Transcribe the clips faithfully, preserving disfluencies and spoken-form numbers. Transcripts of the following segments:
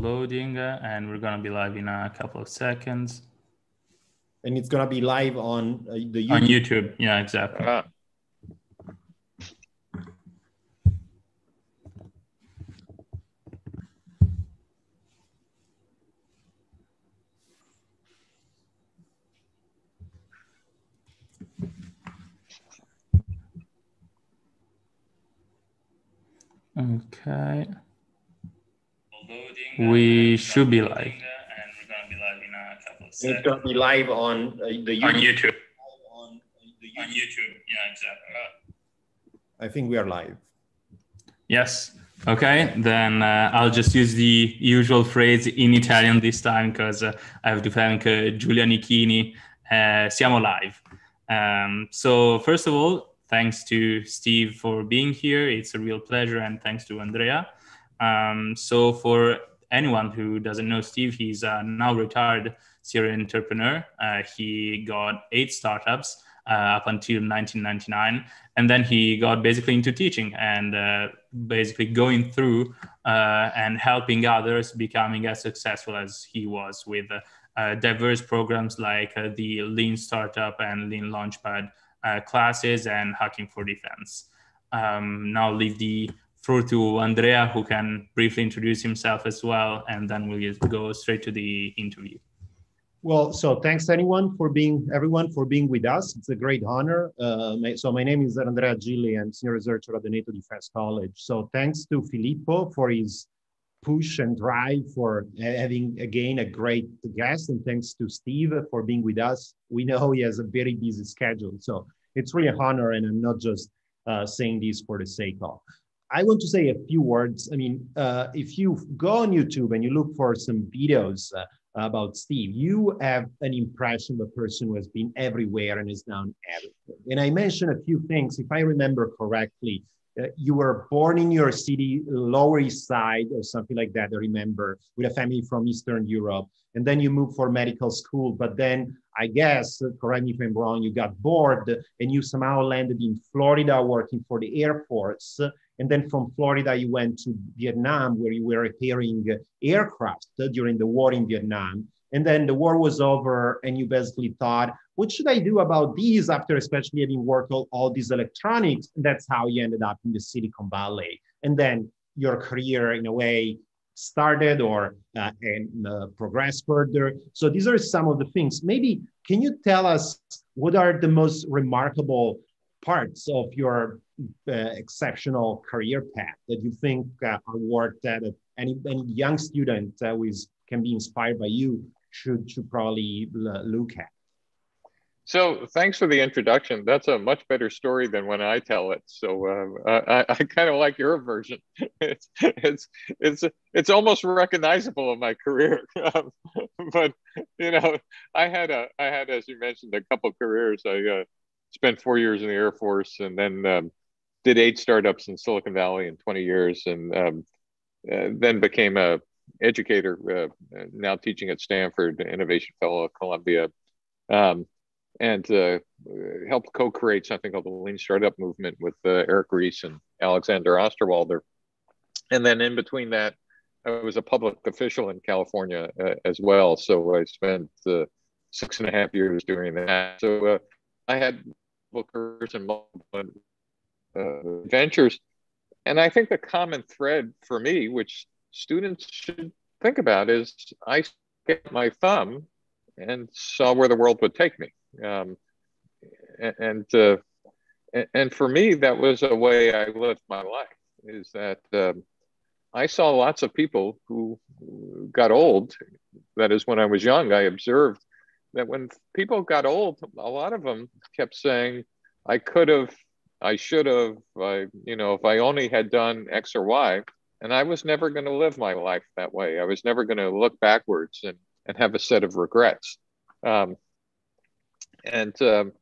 loading, uh, and we're going to be live in a couple of seconds. And it's going to be live on uh, the YouTube. On YouTube. Yeah, exactly. Uh, Okay. We should be live. And we're going to be live in a couple of seconds. It's going to be live on uh, the YouTube. On YouTube. On, the YouTube. on YouTube. Yeah, exactly. I think we are live. Yes. Okay. Then uh, I'll just use the usual phrase in Italian this time because uh, I have to thank uh, Giulia Nicchini. Uh, siamo live. Um, so first of all, thanks to Steve for being here. It's a real pleasure, and thanks to Andrea. Um, so for anyone who doesn't know Steve, he's a now retired Syrian entrepreneur. Uh, he got eight startups uh, up until nineteen ninety-nine. And then he got basically into teaching and uh, basically going through uh, and helping others becoming as successful as he was with uh, diverse programs like uh, the Lean Startup and Lean Launchpad Uh, classes and Hacking for Defense. Um, now leave the floor to Andrea, who can briefly introduce himself as well, and then we'll just go straight to the interview. Well, so thanks anyone for being everyone for being with us. It's a great honor. Uh, my, so my name is Andrea Gilli. I'm senior researcher at the NATO Defense College. So thanks to Filippo for his push and drive for having again a great guest, and thanks to Steve for being with us. We know he has a very busy schedule, so it's really an honor, and I'm not just uh, saying this for the sake of. I want to say a few words. I mean, uh, if you go on YouTube and you look for some videos uh, about Steve, you have an impression of a person who has been everywhere and has done everything. And I mentioned a few things, if I remember correctly. Uh, you were born in your city, Lower East Side or something like that, I remember, with a family from Eastern Europe. And then you moved for medical school. But then, I guess, correct me if I'm wrong, you got bored and you somehow landed in Florida working for the Air Force. And then from Florida, you went to Vietnam, where you were repairing aircraft during the war in Vietnam. And then the war was over and you basically thought, what should I do about these after especially having worked on all these electronics? And that's how you ended up in the Silicon Valley. And then your career in a way started or uh, and, uh, progressed further. So these are some of the things. Maybe can you tell us what are the most remarkable parts of your uh, exceptional career path that you think uh, are worth that any, any young student uh, who is, can be inspired by you should, should probably look at? So thanks for the introduction. That's a much better story than when I tell it. So uh, I, I kind of like your version. It's, it's, it's, it's almost recognizable in my career. Um, but, you know, I had, a, I had, as you mentioned, a couple of careers. I uh, spent four years in the Air Force and then um, did eight startups in Silicon Valley in twenty years, and um, uh, then became a educator, uh, now teaching at Stanford, innovation fellow at Columbia. Um, and uh, helped co-create something called the Lean Startup Movement with uh, Eric Reese and Alexander Osterwalder. And then in between that, I was a public official in California uh, as well. So I spent uh, six and a half years doing that. So uh, I had multiple careers and multiple uh, ventures. And I think the common thread for me, which students should think about, is I stuck my thumb and saw where the world would take me. Um, and uh, and for me, that was a way I lived my life, is that um, I saw lots of people who got old. That is, when I was young, I observed that when people got old, a lot of them kept saying, I could have, I should have, I, you know, if I only had done X or Y. And I was never going to live my life that way. I was never going to look backwards and, and have a set of regrets. Um, and um,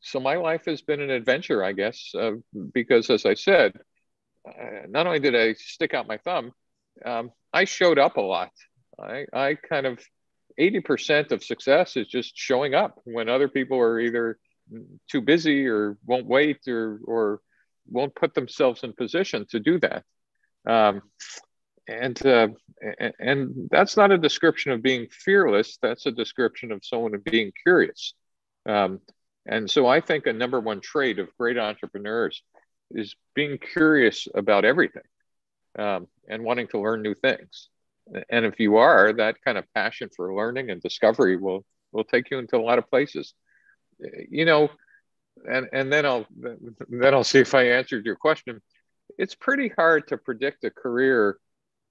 so my life has been an adventure, I guess, uh, because as I said, uh, not only did I stick out my thumb, um, I showed up a lot. I, I kind of, eighty percent of success is just showing up when other people are either too busy or won't wait or, or won't put themselves in position to do that. Um, And uh, and that's not a description of being fearless. That's a description of someone being curious. Um, and so I think a number one trait of great entrepreneurs is being curious about everything um, and wanting to learn new things. And if you are, that kind of passion for learning and discovery will will take you into a lot of places. You know, and and then I'll then I'll see if I answered your question. It's pretty hard to predict a career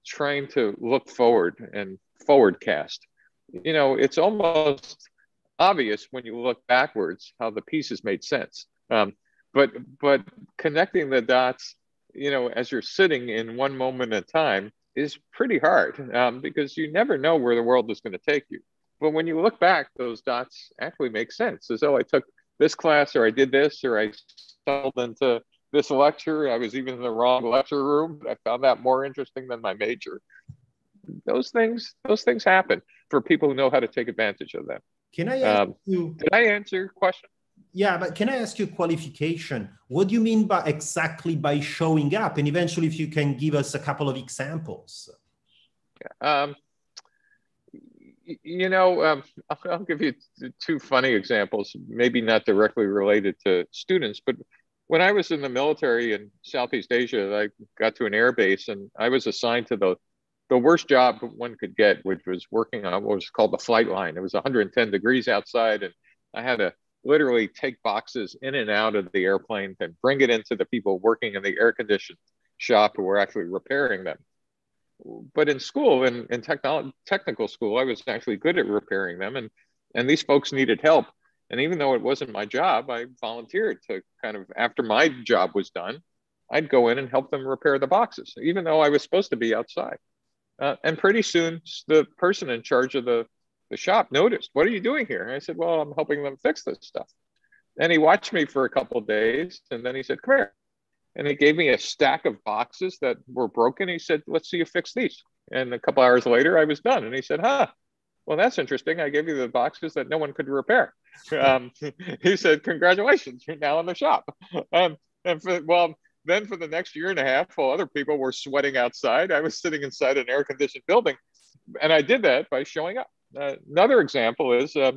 trying to look forward and forward cast. You know, it's almost obvious when you look backwards how the pieces made sense. Um, but but connecting the dots, you know, as you're sitting in one moment at a time is pretty hard um, because you never know where the world is going to take you. But when you look back, those dots actually make sense. As though I took this class, or I did this, or I stumbled into this lecture, I was even in the wrong lecture room. I found that more interesting than my major. Those things, those things happen for people who know how to take advantage of them. Can I ask um, you? Did I answer your question? Yeah, but can I ask you qualification? What do you mean by exactly by showing up? And eventually, if you can give us a couple of examples. Um, you know, um, I'll give you two funny examples, maybe not directly related to students, but when I was in the military in Southeast Asia, I got to an air base and I was assigned to the, the worst job one could get, which was working on what was called the flight line. It was one hundred ten degrees outside and I had to literally take boxes in and out of the airplane and bring it into the people working in the air conditioned shop who were actually repairing them. But in school, in, in technolo- technical school, I was actually good at repairing them and, and these folks needed help. And even though it wasn't my job, I volunteered to kind of, after my job was done, I'd go in and help them repair the boxes, even though I was supposed to be outside. Uh, and pretty soon the person in charge of the, the shop noticed, "What are you doing here?" And I said, "Well, I'm helping them fix this stuff." And he watched me for a couple of days and then he said, "Come here." And he gave me a stack of boxes that were broken. He said, "Let's see you fix these." And a couple hours later I was done. And he said, "Huh, well, that's interesting. I gave you the boxes that no one could repair." Um, he said, "Congratulations, you're now in the shop." Um, and for, well, then for the next year and a half, while other people were sweating outside, I was sitting inside an air-conditioned building. And I did that by showing up. Uh, another example is, uh,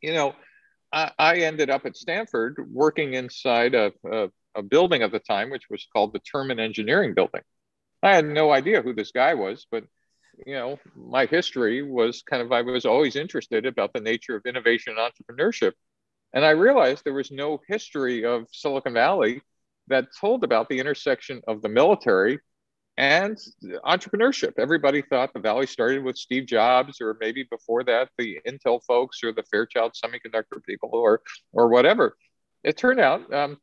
you know, I, I ended up at Stanford working inside a, a, a building at the time, which was called the Terman Engineering Building. I had no idea who this guy was, but you know, my history was kind of, I was always interested about the nature of innovation and entrepreneurship. And I realized there was no history of Silicon Valley that told about the intersection of the military and entrepreneurship. Everybody thought the Valley started with Steve Jobs, or maybe before that, the Intel folks or the Fairchild Semiconductor people or, or whatever. It turned out um,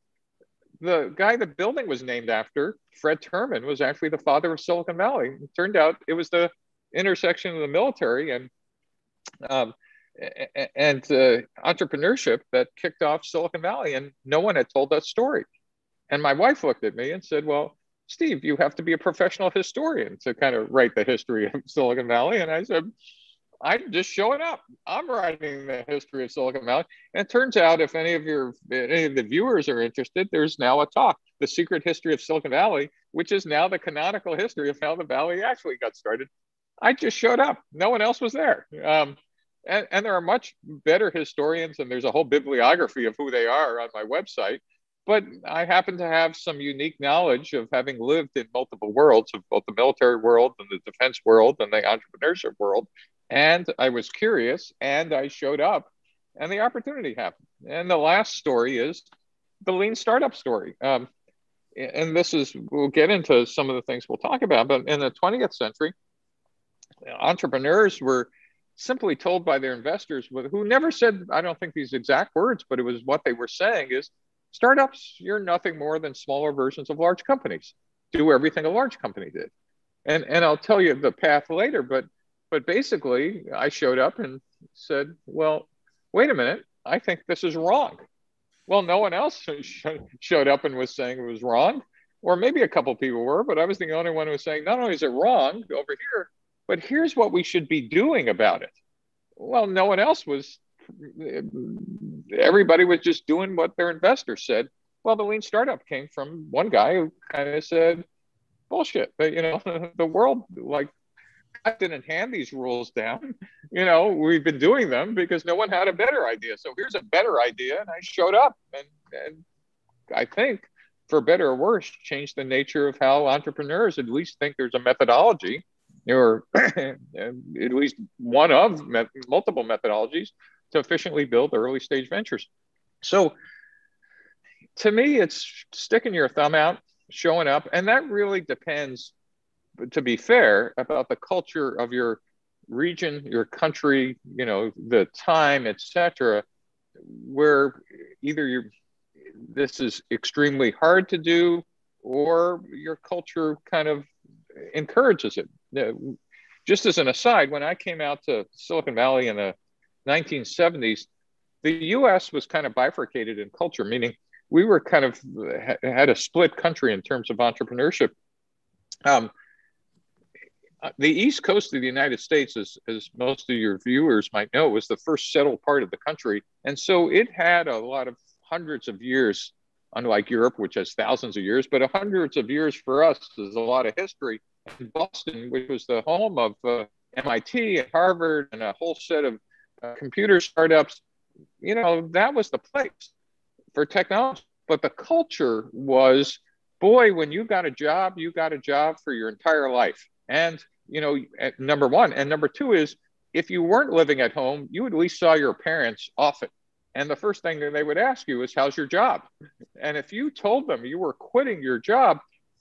the guy the building was named after, Fred Terman, was actually the father of Silicon Valley. It turned out it was the intersection of the military and um, and uh, entrepreneurship that kicked off Silicon Valley, and no one had told that story. And my wife looked at me and said, "Well, Steve, you have to be a professional historian to kind of write the history of Silicon Valley." And I said, "I'm just showing up. I'm writing the history of Silicon Valley." And it turns out, if any of your any of the viewers are interested, there's now a talk, "The Secret History of Silicon Valley," which is now the canonical history of how the Valley actually got started. I just showed up. No one else was there. Um, and, and there are much better historians, and there's a whole bibliography of who they are on my website. But I happen to have some unique knowledge of having lived in multiple worlds, of both the military world and the defense world and the entrepreneurship world. And I was curious and I showed up and the opportunity happened. And the last story is the Lean Startup story. Um, and this is, we'll get into some of the things we'll talk about, but in the twentieth century, entrepreneurs were simply told by their investors, who never said, I don't think these exact words, but it was what they were saying is, startups, you're nothing more than smaller versions of large companies. Do everything a large company did. And, and I'll tell you the path later, but But basically, I showed up and said, "Well, wait a minute, I think this is wrong." Well, no one else showed up and was saying it was wrong, or maybe a couple of people were, but I was the only one who was saying, not only is it wrong over here, but here's what we should be doing about it. Well, no one else was, everybody was just doing what their investors said. Well, the Lean Startup came from one guy who kind of said, bullshit. But, you know, the world, like, I didn't hand these rules down. You know, we've been doing them because no one had a better idea. So here's a better idea. And I showed up and, and I think, for better or worse, changed the nature of how entrepreneurs at least think there's a methodology, or at least one of met- multiple methodologies to efficiently build early stage ventures. So to me, it's sticking your thumb out, showing up. And that really depends, to be fair, about the culture of your region, your country, you know, the time, et cetera, where either you're, this is extremely hard to do, or your culture kind of encourages it. Just as an aside, when I came out to Silicon Valley in the nineteen seventies, the U S was kind of bifurcated in culture, meaning we were kind of had a split country in terms of entrepreneurship. Um, the East Coast of the United States, as, as most of your viewers might know, was the first settled part of the country. And so it had a lot of hundreds of years, unlike Europe, which has thousands of years, but hundreds of years for us is a lot of history. And Boston, which was the home of uh, M I T and Harvard and a whole set of uh, computer startups, you know, that was the place for technology. But the culture was, boy, when you got a job, you got a job for your entire life. And, you know, number one. And number two is, if you weren't living at home, you at least saw your parents often. And the first thing that they would ask you is, how's your job? And if you told them you were quitting your job,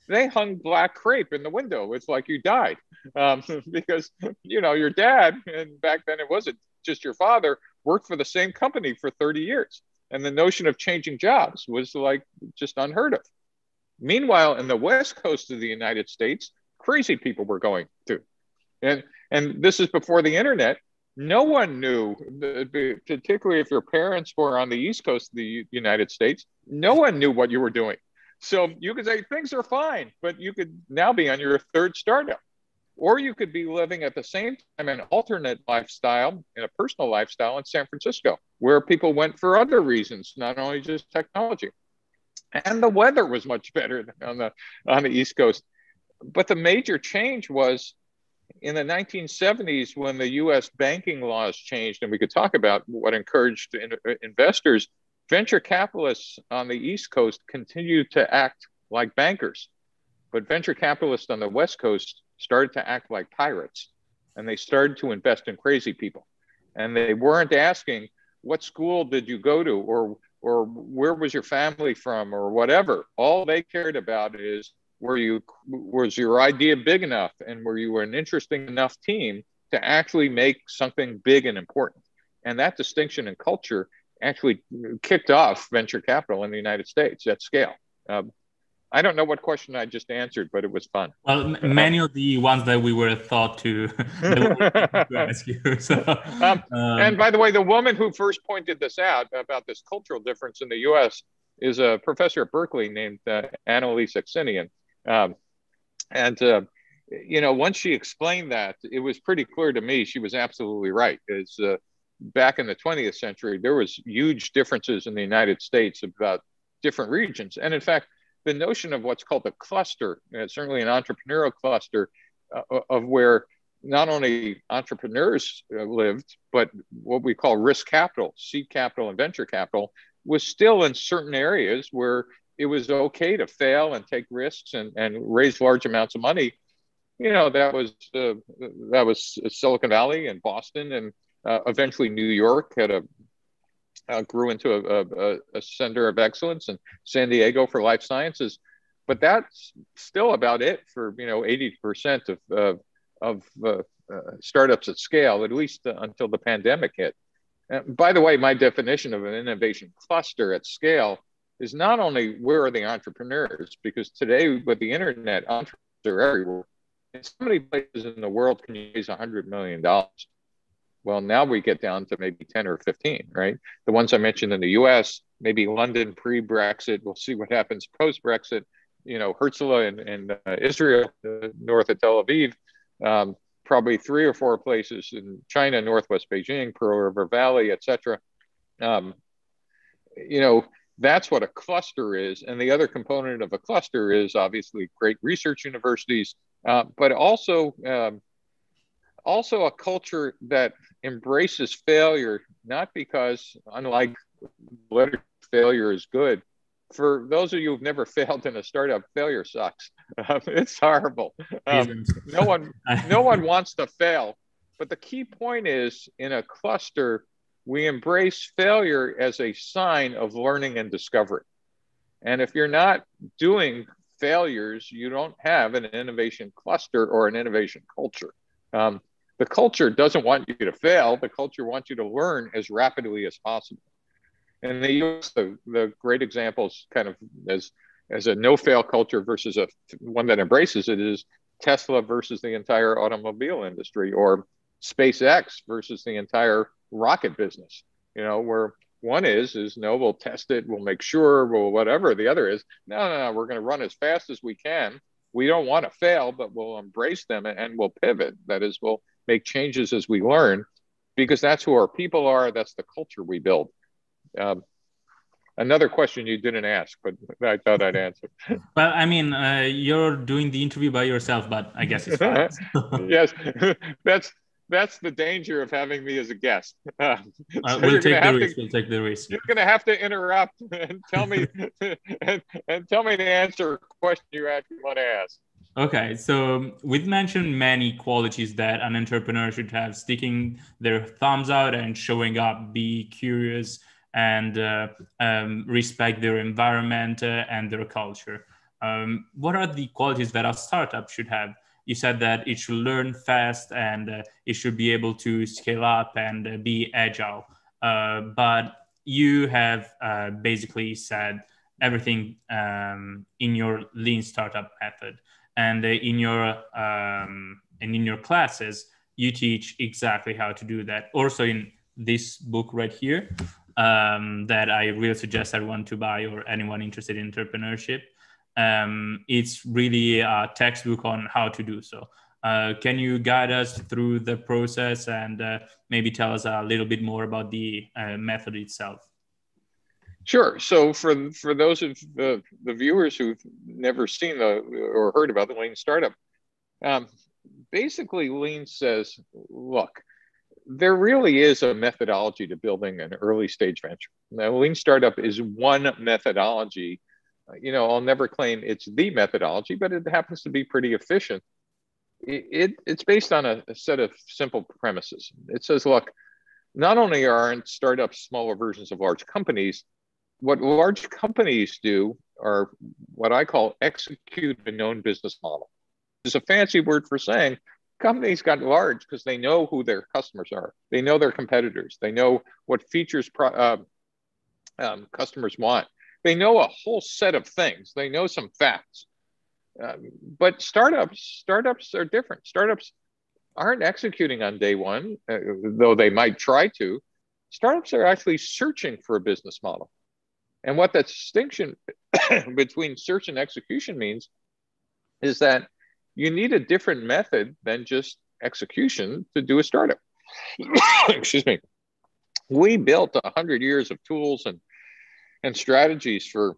they hung black crepe in the window. It's like you died. Um, because, you know, your dad, and back then it wasn't just your father, worked for the same company for thirty years. And the notion of changing jobs was like just unheard of. Meanwhile, in the West Coast of the United States, crazy people were going to. And, and this is before the internet. No one knew, particularly if your parents were on the East Coast of the United States, no one knew what you were doing. So you could say things are fine, but you could now be on your third startup. Or you could be living at the same time an alternate lifestyle and a personal lifestyle in San Francisco, where people went for other reasons, not only just technology. And the weather was much better than on the, on the East Coast. But the major change was in the nineteen seventies, when the U S banking laws changed, and we could talk about what encouraged in, uh, investors, venture capitalists on the East Coast continued to act like bankers. But venture capitalists on the West Coast started to act like pirates, and they started to invest in crazy people. And they weren't asking, what school did you go to, or, or where was your family from, or whatever. All they cared about is, Were you, was your idea big enough, and were you an interesting enough team to actually make something big and important? And that distinction in culture actually kicked off venture capital in the United States at scale. Um, I don't know what question I just answered, but it was fun. Well, m- many of the ones that we were thought to, to ask you. So, um, um, and by the way, the woman who first pointed this out about this cultural difference in the U S is a professor at Berkeley named uh, Annalise Aksinian. Um, and, uh, you know, once she explained that, it was pretty clear to me she was absolutely right. Is uh, back in the twentieth century, there was huge differences in the United States about different regions. And in fact, the notion of what's called a cluster, uh, certainly an entrepreneurial cluster, uh, of where not only entrepreneurs uh, lived, but what we call risk capital, seed capital and venture capital, was still in certain areas where it was okay to fail and take risks and, and raise large amounts of money. You know, that was uh, that was Silicon Valley and Boston, and uh, eventually New York had a uh, grew into a, a, a center of excellence, and San Diego for life sciences. But that's still about it for, you know, eighty percent of uh, of uh, uh, startups at scale, at least until the pandemic hit. And by the way, my definition of an innovation cluster at scale is not only where are the entrepreneurs, because today with the internet, entrepreneurs are everywhere. In so many places in the world, can you raise one hundred million dollars? Well, now we get down to maybe ten or fifteen, right? The ones I mentioned in the U S, maybe London pre-Brexit, we'll see what happens post-Brexit, you know, Herzliya and, and uh, Israel, uh, north of Tel Aviv, um, probably three or four places in China, northwest Beijing, Pearl River Valley, et cetera. Um, you know, That's what a cluster is. And the other component of a cluster is obviously great research universities, uh, but also um, also a culture that embraces failure, not because, unlike literature, failure is good. For those of you who've never failed in a startup, failure sucks. Um, it's horrible. Um, no one, no one wants to fail. But the key point is, in a cluster, we embrace failure as a sign of learning and discovery. And if you're not doing failures, you don't have an innovation cluster or an innovation culture. Um, the culture doesn't want you to fail. The culture wants you to learn as rapidly as possible. And they use the, the great examples kind of as, as a no-fail culture versus a one that embraces it is Tesla versus the entire automobile industry, or SpaceX versus the entire rocket business, you know, where one is, is no, we'll test it, we'll make sure, we'll whatever. The other is, no, no, no, we're going to run as fast as we can. We don't want to fail, but we'll embrace them and we'll pivot. That is, we'll make changes as we learn, because that's who our people are. That's the culture we build. Um, another question you didn't ask, but I thought I'd answer. Well, I mean, uh, you're doing the interview by yourself, but I guess it's fine. Yes, that's that's the danger of having me as a guest. Uh, so uh, we'll, take the risk. To, we'll take the risk. You're going to have to interrupt and tell me and, and tell me the answer a question you actually want to ask. Okay, so we've mentioned many qualities that an entrepreneur should have: sticking their thumbs out and showing up, be curious, and uh, um, respect their environment uh, and their culture. Um, what are the qualities that a startup should have? You said that it should learn fast and uh, it should be able to scale up and uh, be agile. Uh, but you have uh, basically said everything um, in your Lean Startup method, and uh, in your um, and in your classes, you teach exactly how to do that. Also in this book right here, Um, that I really suggest everyone to buy, or anyone interested in entrepreneurship. Um, it's really a textbook on how to do so. Uh, can you guide us through the process and uh, maybe tell us a little bit more about the uh, method itself? Sure. So for, for those of the, the viewers who've never seen the, or heard about the Lean Startup, um, basically Lean says, look, there really is a methodology to building an early stage venture. Now, Lean Startup is one methodology. You know, I'll never claim it's the methodology, but it happens to be pretty efficient. It, it, it's based on a, a set of simple premises. It says, look, not only aren't startups smaller versions of large companies, what large companies do are what I call execute a known business model. It's a fancy word for saying, companies got large because they know who their customers are. They know their competitors. They know what features pro, uh, um, customers want. They know a whole set of things. They know some facts. Um, but startups, startups are different. Startups aren't executing on day one, uh, though they might try to. Startups are actually searching for a business model. And what that distinction between search and execution means is that you need a different method than just execution to do a startup. Excuse me. We built one hundred years of tools and, and strategies for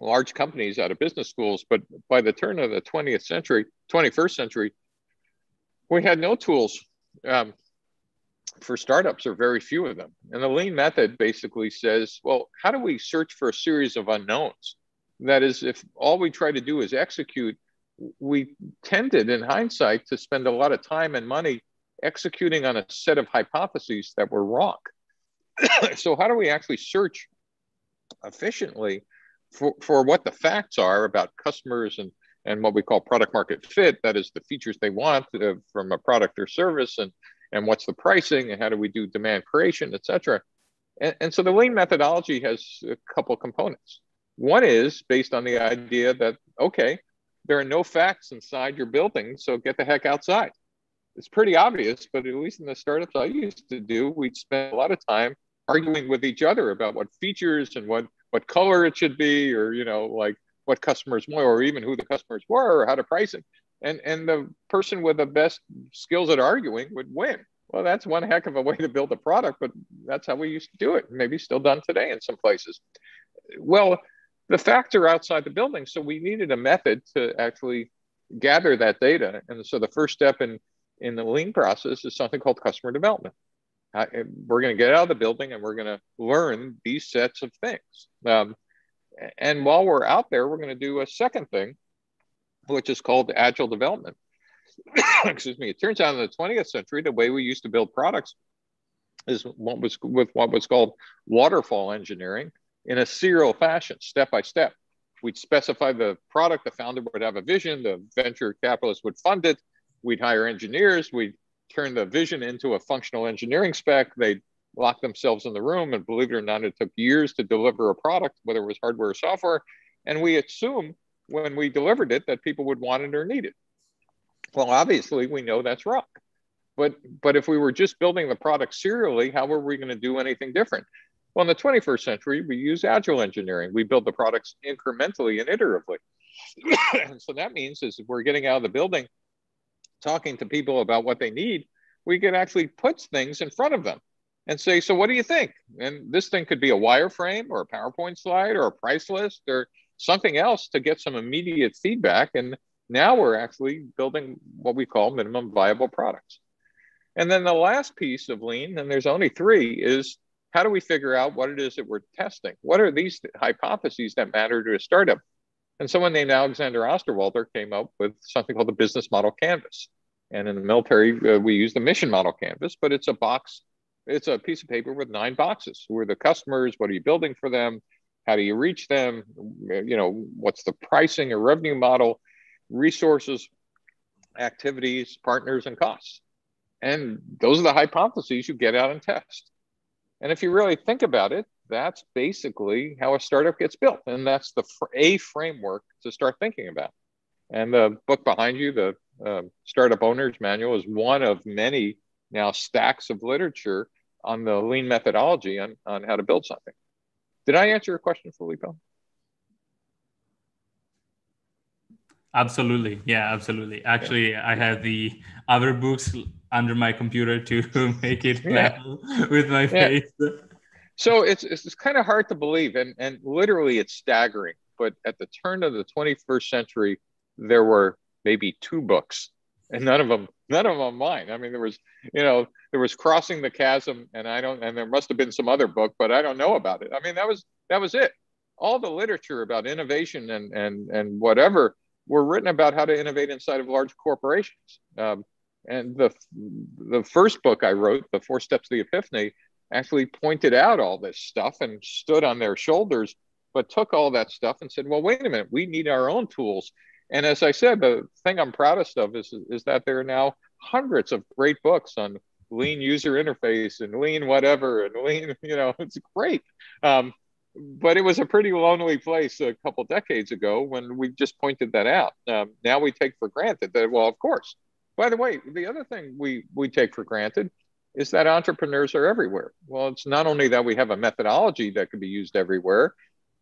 large companies out of business schools, but by the turn of the twentieth century, twenty-first century, we had no tools um, for startups, or very few of them. And the Lean method basically says, well, how do we search for a series of unknowns? That is, if all we try to do is execute, we tended in hindsight to spend a lot of time and money executing on a set of hypotheses that were wrong. So how do we actually search efficiently for, for what the facts are about customers and, and what we call product market fit, that is the features they want uh, from a product or service, and, and what's the pricing, and how do we do demand creation, et cetera. And, and so the Lean methodology has a couple of components. One is based on the idea that, okay, there are no facts inside your building, so get the heck outside. It's pretty obvious, but at least in the startups I used to do, we'd spend a lot of time arguing with each other about what features and what, what color it should be, or, you know, like what customers were, or even who the customers were, or how to price it. And, and the person with the best skills at arguing would win. Well, that's one heck of a way to build a product, but that's how we used to do it. Maybe still done today in some places. well, the facts are outside the building. So we needed a method to actually gather that data. And so the first step in, in the Lean process is something called customer development. Uh, we're going to get out of the building and we're going to learn these sets of things. Um, and while we're out there, we're going to do a second thing, which is called agile development. Excuse me. It turns out in the twentieth century, the way we used to build products is what was with what was called waterfall engineering in a serial fashion, step by step. We'd specify the product, the founder would have a vision, the venture capitalist would fund it, we'd hire engineers, we'd turn the vision into a functional engineering spec, they'd lock themselves in the room, and believe it or not, it took years to deliver a product, whether it was hardware or software, and we assumed when we delivered it that people would want it or need it. Well, obviously, we know that's wrong. But, but if we were just building the product serially, how were we going to do anything different? Well, in the twenty-first century, we use agile engineering. We build the products incrementally and iteratively. And so that means is if we're getting out of the building, talking to people about what they need, we can actually put things in front of them and say, so what do you think? And this thing could be a wireframe or a PowerPoint slide or a price list or something else to get some immediate feedback. And now we're actually building what we call minimum viable products. And then the last piece of Lean, and there's only three, is how do we figure out what it is that we're testing? What are these hypotheses that matter to a startup? And someone named Alexander Osterwalder came up with something called the business model canvas. And in the military, uh, we use the mission model canvas, but it's a box, it's a piece of paper with nine boxes. Who are the customers? What are you building for them? How do you reach them? You know, what's the pricing or revenue model? Resources, activities, partners, and costs. And those are the hypotheses you get out and test. And if you really think about it, that's basically how a startup gets built. And that's the a framework to start thinking about. And the book behind you, the uh, Startup Owner's Manual, is one of many now stacks of literature on the Lean methodology on, on how to build something. Did I answer your question, Filippo? Absolutely. Yeah, absolutely. Actually, I have the other books under my computer to make it level yeah. with my face. Yeah. So it's, it's it's kind of hard to believe. And, and literally, it's staggering. But at the turn of the twenty-first century, there were maybe two books and none of them, none of them are mine. I mean, there was, you know, there was Crossing the Chasm and I don't, and there must have been some other book, but I don't know about it. I mean, that was, that was it. All the literature about innovation and, and, and whatever were written about how to innovate inside of large corporations. Um, and the, the first book I wrote, The Four Steps to the Epiphany, actually pointed out all this stuff and stood on their shoulders, but took all that stuff and said, well, wait a minute, we need our own tools. And as I said, the thing I'm proudest of is, is that there are now hundreds of great books on Lean user interface and Lean whatever and Lean, you know, it's great. Um, but it was a pretty lonely place a couple decades ago when we just pointed that out. Um, now we take for granted that, well, of course. By the way, the other thing we, we take for granted is that entrepreneurs are everywhere. Well, it's not only that we have a methodology that can be used everywhere.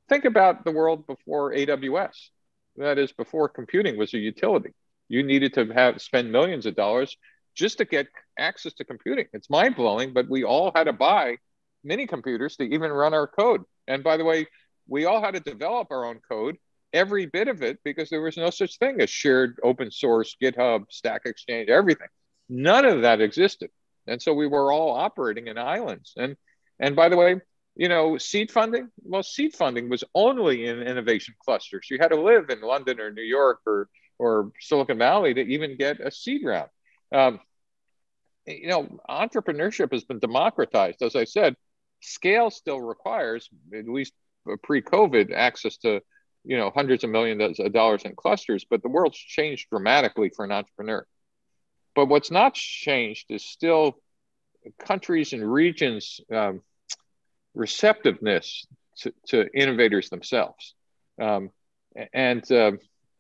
Think about the world before A W S. That is, before computing was a utility. You needed to have spend millions of dollars just to get access to computing. It's mind-blowing, but we all had to buy mini computers to even run our code. And by the way, we all had to develop our own code, every bit of it, because there was no such thing as shared open source, GitHub, Stack Exchange, everything. None of that existed. And so we were all operating in islands. And, and by the way, you know, seed funding, well, seed funding was only in innovation clusters. You had to live in London or New York or, or Silicon Valley to even get a seed round. Um, you know, entrepreneurship has been democratized. As I said, scale still requires, at least pre-COVID, access to, you know, hundreds of millions of dollars in clusters, but the world's changed dramatically for an entrepreneur. But what's not changed is still countries and regions' um, receptiveness to, to innovators themselves. Um, and, uh,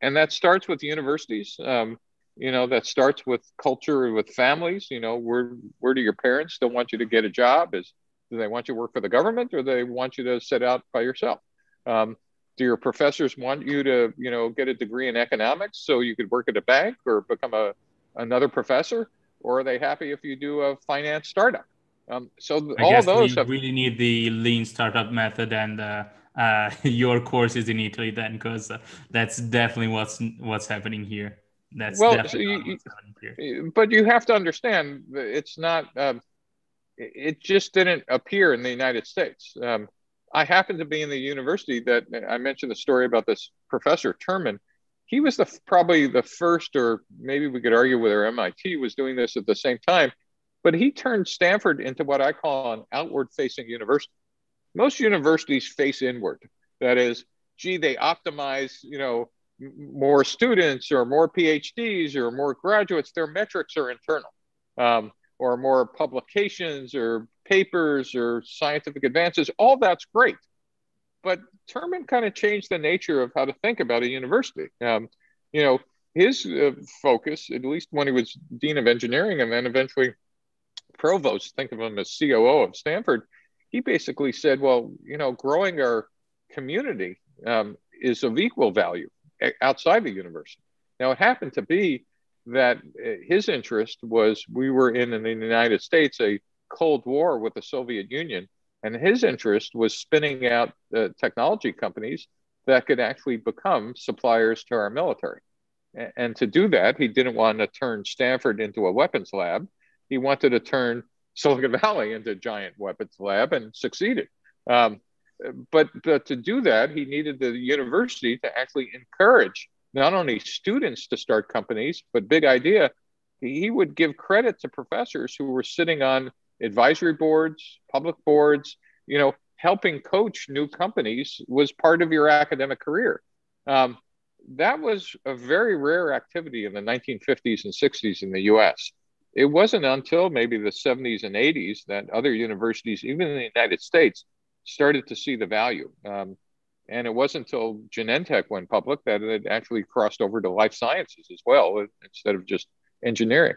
and that starts with universities. Um, you know, that starts with culture, with families. You know, where, where do your parents still want you to get a job? Is, do they want you to work for the government or do they want you to set out by yourself? Um, do your professors want you to, you know, get a degree in economics so you could work at a bank or become a, another professor? Or are they happy if you do a finance startup? Um, so th- all those- I guess we have... really need the Lean startup method and uh, uh, your courses in Italy then, because uh, that's definitely what's what's happening here. That's well, definitely so you, what's happening here. But you have to understand, it's not. Um, it just didn't appear in the United States. Um, I happened to be in the university that I mentioned the story about this professor Terman. He was the probably the first, or maybe we could argue whether M I T was doing this at the same time, but he turned Stanford into what I call an outward-facing university. Most universities face inward. That is, gee, they optimize, you know, more students or more PhDs or more graduates. Their metrics are internal, um, or more publications or papers or scientific advances. All that's great. But Terman kind of changed the nature of how to think about a university. Um, you know, his uh, focus, at least when he was dean of engineering and then eventually provost, think of him as C O O of Stanford, he basically said, well, you know, growing our community um, is of equal value outside the university. Now, it happened to be that his interest was we were in, in the United States, a Cold War with the Soviet Union. And his interest was spinning out uh, technology companies that could actually become suppliers to our military. And, and to do that, he didn't want to turn Stanford into a weapons lab. He wanted to turn Silicon Valley into a giant weapons lab, and succeeded. Um, but, but to do that, he needed the university to actually encourage not only students to start companies, but big idea. He would give credit to professors who were sitting on advisory boards, public boards, you know, helping coach new companies was part of your academic career. Um, that was a very rare activity in the nineteen fifties and sixties in the U S. It wasn't until maybe the seventies and eighties that other universities, even in the United States, started to see the value. Um, and it wasn't until Genentech went public that it actually crossed over to life sciences as well, instead of just engineering.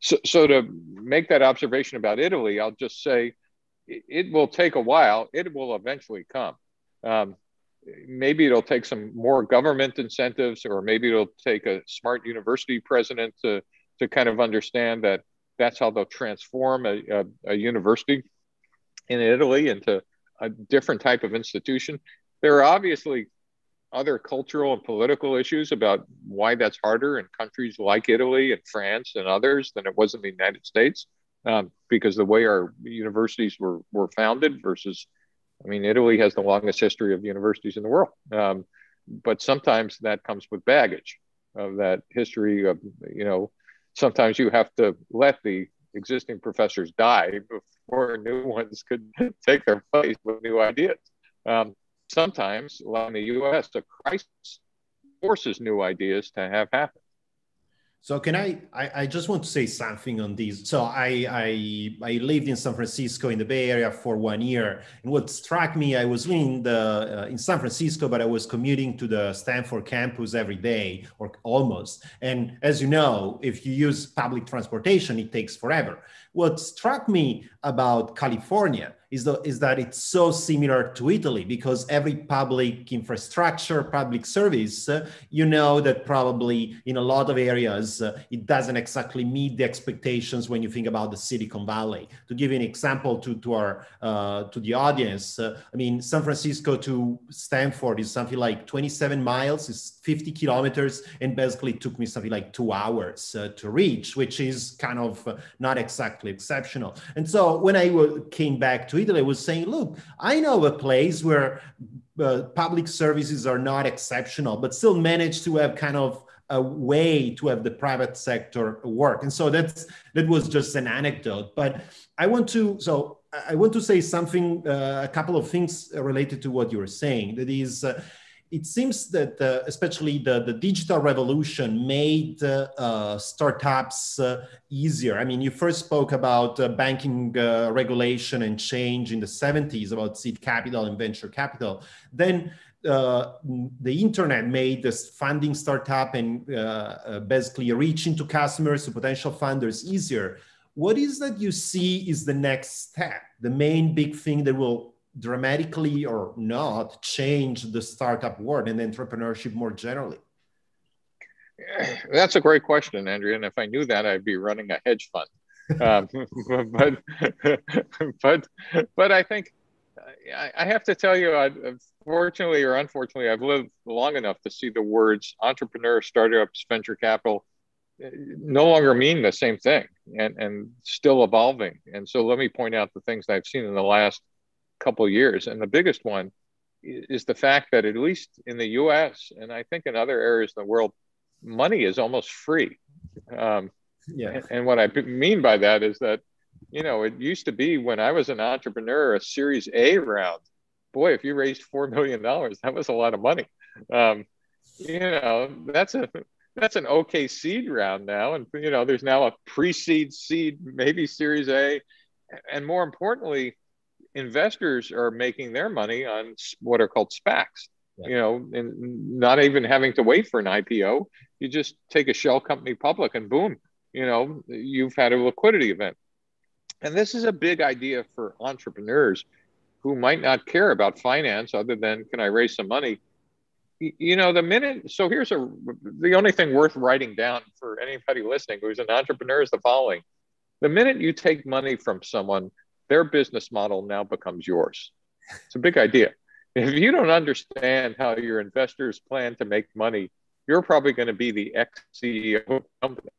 So, so to make that observation about Italy, I'll just say it, it will take a while. It will eventually come. Um, maybe it'll take some more government incentives, or maybe it'll take a smart university president to, to kind of understand that that's how they'll transform a, a, a university in Italy into a different type of institution. There are obviously other cultural and political issues about why that's harder in countries like Italy and France and others than it was in the United States, um, because the way our universities were, were founded versus, I mean, Italy has the longest history of universities in the world. Um, but sometimes that comes with baggage of that history of, you know, sometimes you have to let the existing professors die before new ones could take their place with new ideas. Um, Sometimes, like in the U S, the crisis forces new ideas to have happen. So can I, I, I just want to say something on this. So I, I, I lived in San Francisco in the Bay Area for one year. And what struck me, I was in, the, uh, in San Francisco, but I was commuting to the Stanford campus every day, or almost. And as you know, if you use public transportation, it takes forever. What struck me about California is, the, is that it's so similar to Italy, because every public infrastructure, public service, uh, you know that probably in a lot of areas, uh, it doesn't exactly meet the expectations when you think about the Silicon Valley. To give you an example to, to, our, uh, to the audience, uh, I mean, San Francisco to Stanford is something like twenty-seven miles, it's fifty kilometers, and basically took me something like two hours uh, to reach, which is kind of uh, not exactly exceptional. And so when I w- came back to Italy, I was saying, look, I know a place where uh, public services are not exceptional, but still manage to have kind of a way to have the private sector work. And so that's that was just an anecdote. But I want to, so I want to say something, uh, a couple of things related to what you were saying. That is, uh, it seems that uh, especially the, the digital revolution made uh, uh, startups uh, easier. I mean, you first spoke about uh, banking uh, regulation and change in the seventies about seed capital and venture capital. Then uh, the internet made this funding startup and uh, uh, basically reaching to customers, to potential funders easier. What is that you see is the next step, the main big thing that will dramatically or not change the startup world and entrepreneurship more generally? That's a great question, Andrea. And if I knew that, I'd be running a hedge fund. um, but, but, but I think I, I have to tell you, I, fortunately or unfortunately, I've lived long enough to see the words entrepreneur, startups, venture capital no longer mean the same thing, and, and still evolving. And so let me point out the things that I've seen in the last couple of years. And the biggest one is the fact that at least in the U S, and I think in other areas of the world, money is almost free. Um, yeah. and, and what I mean by that is that, you know, it used to be when I was an entrepreneur, a Series A round, boy, if you raised four million dollars, that was a lot of money. Um, you know, that's a, that's an okay seed round now. And, you know, there's now a pre-seed seed, maybe Series A. And more importantly, investors are making their money on what are called SPACs, yeah. you know, and not even having to wait for an I P O. You just take a shell company public and boom, you know, you've had a liquidity event. And this is a big idea for entrepreneurs who might not care about finance other than, can I raise some money? You know, the minute, so here's a, the only thing worth writing down for anybody listening who's an entrepreneur is the following. The minute you take money from someone, their business model now becomes yours. It's a big idea. If you don't understand how your investors plan to make money, you're probably going to be the ex-C E O of the company,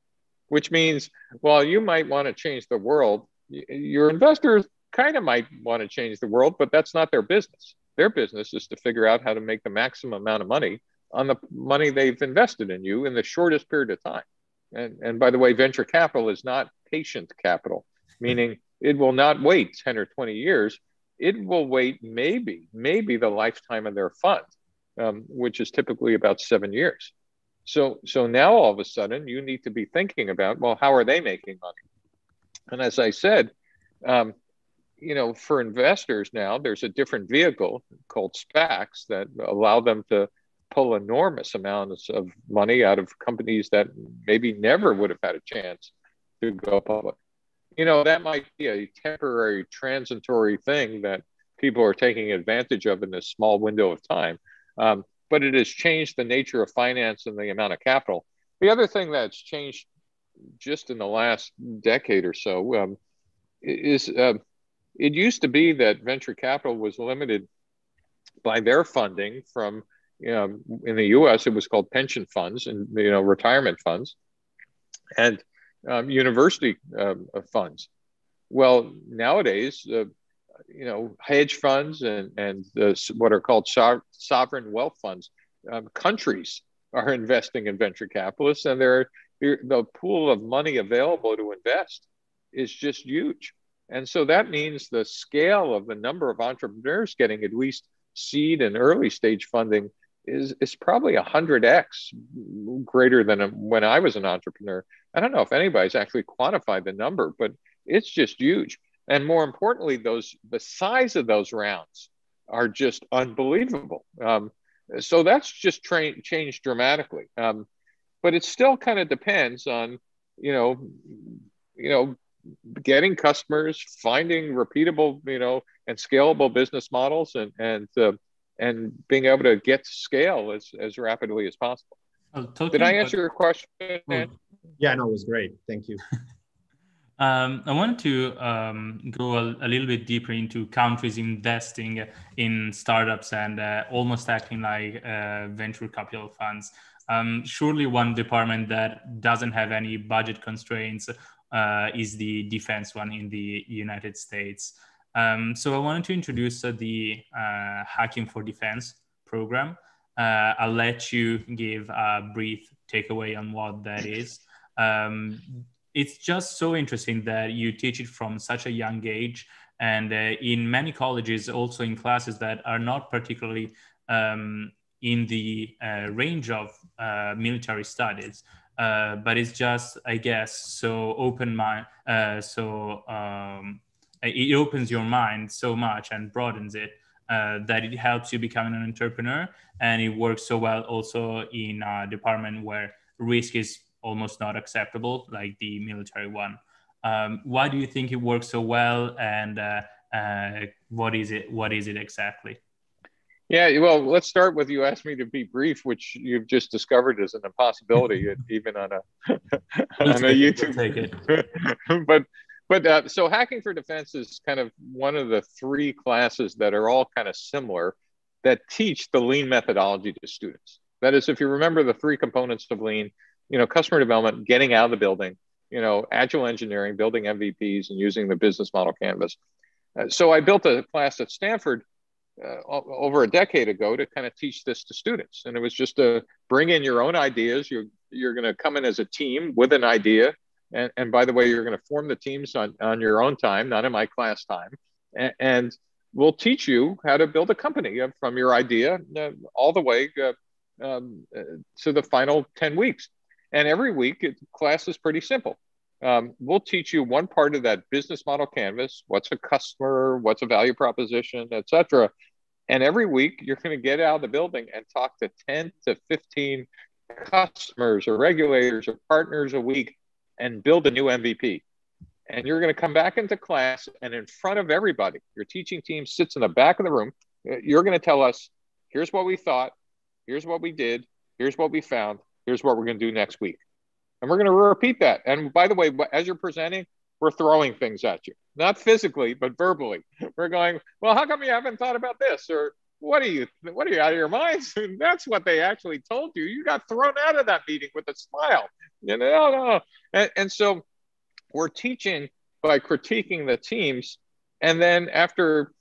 which means while you might want to change the world, your investors kind of might want to change the world, but that's not their business. Their business is to figure out how to make the maximum amount of money on the money they've invested in you in the shortest period of time. And, and by the way, venture capital is not patient capital, meaning it will not wait ten or twenty years. It will wait maybe, maybe the lifetime of their fund, um, which is typically about seven years. So, so now all of a sudden you need to be thinking about, well, how are they making money? And as I said, um, you know, for investors now, there's a different vehicle called SPACs that allow them to pull enormous amounts of money out of companies that maybe never would have had a chance to go public. You know, that might be a temporary, transitory thing that people are taking advantage of in this small window of time. Um, but it has changed the nature of finance and the amount of capital. The other thing that's changed just in the last decade or so um, is... Uh, It used to be that venture capital was limited by their funding from, you know, in the U S, it was called pension funds and, you know, retirement funds and um, university um, funds. Well, nowadays, uh, you know, hedge funds and, and uh, what are called so- sovereign wealth funds, um, countries are investing in venture capitalists, and they're, they're, the pool of money available to invest is just huge. And so that means the scale of the number of entrepreneurs getting at least seed and early stage funding is, is probably one hundred x greater than when I was an entrepreneur. I don't know if anybody's actually quantified the number, but it's just huge. And more importantly, those the size of those rounds are just unbelievable. Um, so that's just tra- changed dramatically. Um, but it still kind of depends on, you know, you know, getting customers, finding repeatable, you know, and scalable business models, and and uh, and being able to get to scale as, as rapidly as possible. Did I answer about... your question? Oh. Yeah, no, it was great. Thank you. um, I wanted to um, go a, a little bit deeper into countries investing in startups and uh, almost acting like uh, venture capital funds. Um, surely one department that doesn't have any budget constraints Uh, is the defense one in the United States. Um, so I wanted to introduce uh, the uh, Hacking for Defense program. Uh, I'll let you give a brief takeaway on what that is. Um, it's just so interesting that you teach it from such a young age, and uh, in many colleges, also in classes that are not particularly um, in the uh, range of uh, military studies. Uh, but it's just, I guess, so open mind. Uh, so um, it opens your mind so much and broadens it uh, that it helps you become an entrepreneur. And it works so well also in a department where risk is almost not acceptable, like the military one. Um, why do you think it works so well, and uh, uh, what is it? What is it exactly? Yeah, well, let's start with you asked me to be brief, which you've just discovered is an impossibility, even on a on a YouTube. But But uh, so Hacking for Defense is kind of one of the three classes that are all kind of similar that teach the Lean methodology to students. That is, if you remember the three components of Lean, you know, customer development, getting out of the building, you know, agile engineering, building M V Ps, and using the business model canvas. Uh, so I built a class at Stanford uh, over a decade ago to kind of teach this to students. And it was just to bring in your own ideas. You're, you're going to come in as a team with an idea. And, and by the way, you're going to form the teams on, on your own time, not in my class time. And, and we'll teach you how to build a company from your idea uh, all the way uh, um, uh, to the final ten weeks. And every week, it, class is pretty simple. Um, we'll teach you one part of that business model canvas, what's a customer, what's a value proposition, et cetera. And every week, you're going to get out of the building and talk to ten to fifteen customers or regulators or partners a week and build a new M V P. And you're going to come back into class and in front of everybody, your teaching team sits in the back of the room. You're going to tell us, here's what we thought, here's what we did, here's what we found, here's what we're going to do next week. And we're going to repeat that. And by the way, as you're presenting, we're throwing things at you, not physically, but verbally. We're going, well, how come you haven't thought about this? Or what are you, what are you out of your minds? And that's what they actually told you. You got thrown out of that meeting with a smile. You know, no. And, and so we're teaching by critiquing the teams. And then after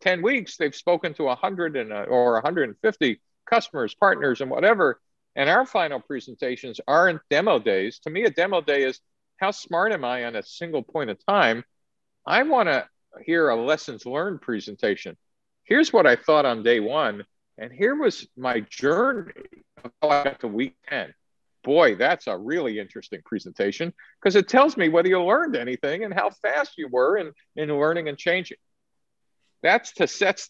ten weeks, they've spoken to one hundred and, or one hundred fifty customers, partners, and whatever. And our final presentations aren't demo days. To me, a demo day is how smart am I on a single point of time? I want to hear a lessons learned presentation. Here's what I thought on day one. And here was my journey of how I got to week ten. Boy, that's a really interesting presentation because it tells me whether you learned anything and how fast you were in, in learning and changing. That's to sets,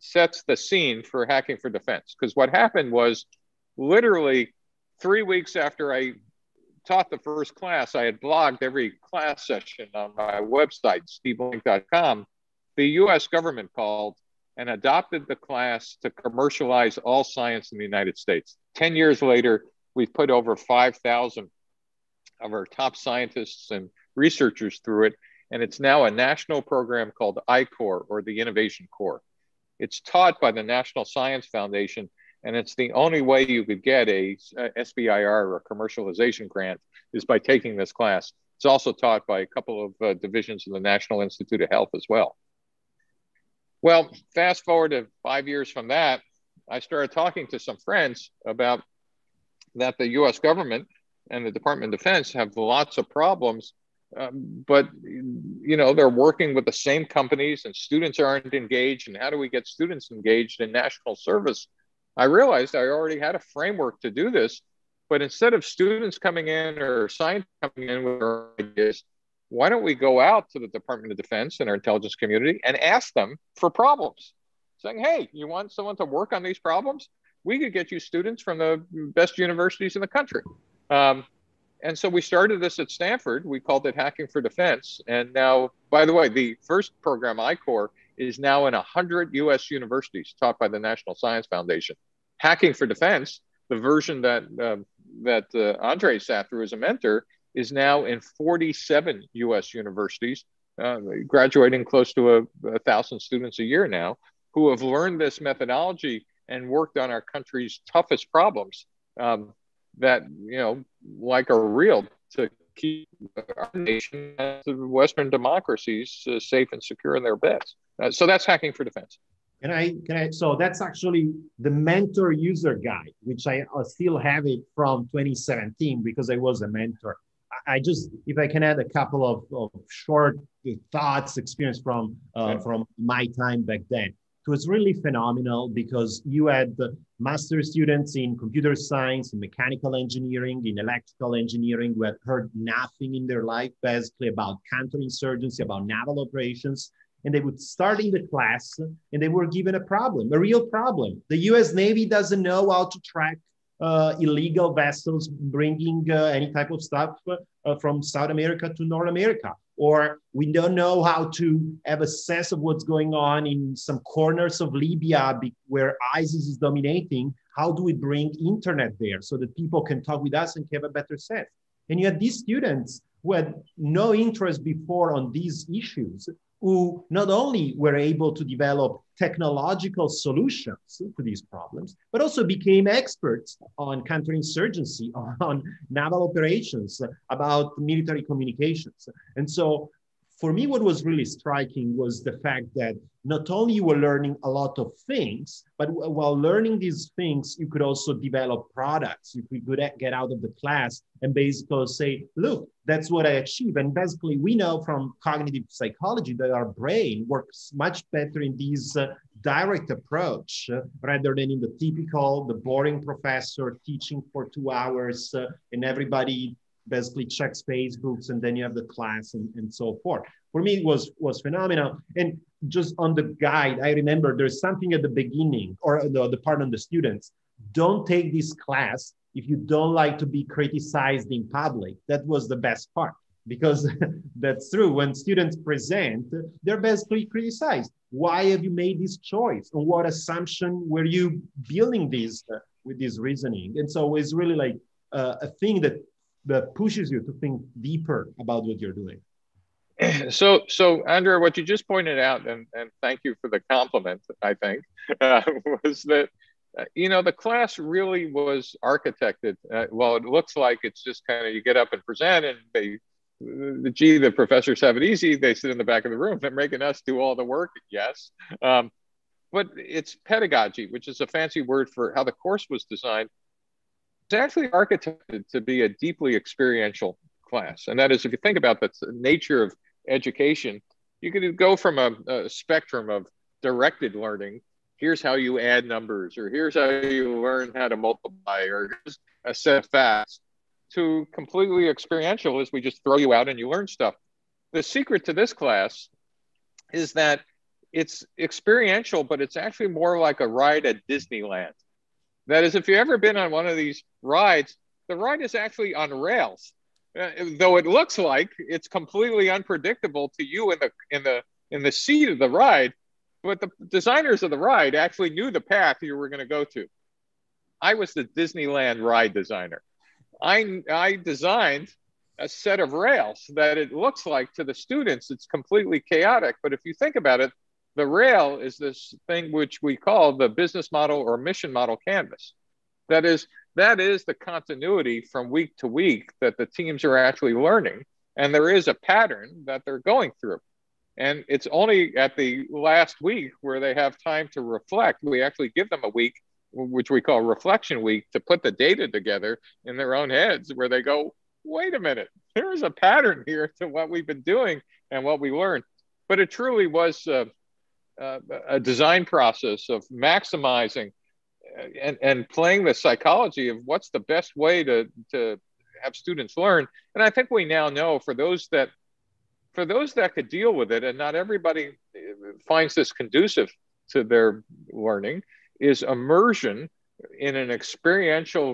sets the scene for Hacking for Defense, because what happened was literally three weeks after I taught the first class, I had blogged every class session on my website, steve blank dot com. The U S government called and adopted the class to commercialize all science in the United States. ten years later, we've put over five thousand of our top scientists and researchers through it. And it's now a national program called I Corps, or the Innovation Corps. It's taught by the National Science Foundation. And it's the only way you could get a, a S B I R or a commercialization grant is by taking this class. It's also taught by a couple of uh, divisions of the National Institute of Health as well. Well, fast forward to five years from that, I started talking to some friends about that the U S government and the Department of Defense have lots of problems, um, but you know they're working with the same companies and students aren't engaged, and how do we get students engaged in national service? I realized I already had a framework to do this, but instead of students coming in or scientists coming in with their ideas, why don't we go out to the Department of Defense and our intelligence community and ask them for problems? Saying, hey, you want someone to work on these problems? We could get you students from the best universities in the country. Um, and so we started this at Stanford. We called it Hacking for Defense. And now, by the way, the first program, I Corps, is now in one hundred U S universities taught by the National Science Foundation. Hacking for Defense, the version that, uh, that uh, Andre sat through as a mentor, is now in forty-seven U S universities, uh, graduating close to a, a thousand students a year now, who have learned this methodology and worked on our country's toughest problems um, that, you know, like are real to keep our nation and the Western democracies uh, safe and secure in their beds. Uh, so that's Hacking for Defense. Can I, can I, so that's actually the mentor user guide, which I still have it from twenty seventeen because I was a mentor. I just, if I can add a couple of, of short thoughts, experience from, uh, okay. from my time back then. It was really phenomenal because you had master's students in computer science, in mechanical engineering, in electrical engineering, who had heard nothing in their life basically about counterinsurgency, about naval operations. And they would start in the class and they were given a problem, a real problem. The U S Navy doesn't know how to track uh, illegal vessels bringing uh, any type of stuff uh, from South America to North America. Or we don't know how to have a sense of what's going on in some corners of Libya where ISIS is dominating. How do we bring internet there so that people can talk with us and have a better sense? And you had these students who had no interest before on these issues, who not only were able to develop technological solutions to these problems, but also became experts on counterinsurgency, on naval operations, about military communications. And so for me, what was really striking was the fact that not only you were learning a lot of things, but while learning these things, you could also develop products. You could get out of the class and basically say, look, that's what I achieved. And basically, we know from cognitive psychology that our brain works much better in these uh, direct approach uh, rather than in the typical, the boring professor teaching for two hours uh, and everybody basically checks Facebooks, and then you have the class and, and so forth. For me, it was, was phenomenal. And just on the guide, I remember there's something at the beginning, or the, the part on the students, don't take this class if you don't like to be criticized in public. That was the best part, because that's true. When students present, they're basically criticized. Why have you made this choice? On what assumption were you building this uh, with this reasoning? And so it's really like uh, a thing that that pushes you to think deeper about what you're doing. So, so Andrea, what you just pointed out, and, and thank you for the compliment, I think, uh, was that, uh, you know, the class really was architected. Uh, well, it looks like it's just kind of, you get up and present and they, uh, gee, the professors have it easy. They sit in the back of the room, they're making us do all the work, yes. Um, but it's pedagogy, which is a fancy word for how the course was designed. It's actually architected to be a deeply experiential class. And that is, if you think about the nature of education, you could go from a, a spectrum of directed learning. Here's how you add numbers, or here's how you learn how to multiply, or here's a set of facts, to completely experiential, is we just throw you out and you learn stuff. The secret to this class is that it's experiential, but it's actually more like a ride at Disneyland. That is, if you've ever been on one of these rides, the ride is actually on rails, uh, though it looks like it's completely unpredictable to you in the, in the, in the seat of the ride, but the designers of the ride actually knew the path you were going to go to. I was the Disneyland ride designer. I, I designed a set of rails that it looks like to the students, it's completely chaotic, but if you think about it, the rail is this thing which we call the business model or mission model canvas. That is, that is the continuity from week to week that the teams are actually learning. And there is a pattern that they're going through. And it's only at the last week where they have time to reflect. We actually give them a week, which we call reflection week, to put the data together in their own heads where they go, wait a minute, there is a pattern here to what we've been doing and what we learned. But it truly was uh, Uh, a design process of maximizing and, and playing the psychology of what's the best way to, to have students learn. And I think we now know for those that, for those that could deal with it, and not everybody finds this conducive to their learning, is immersion in an experiential,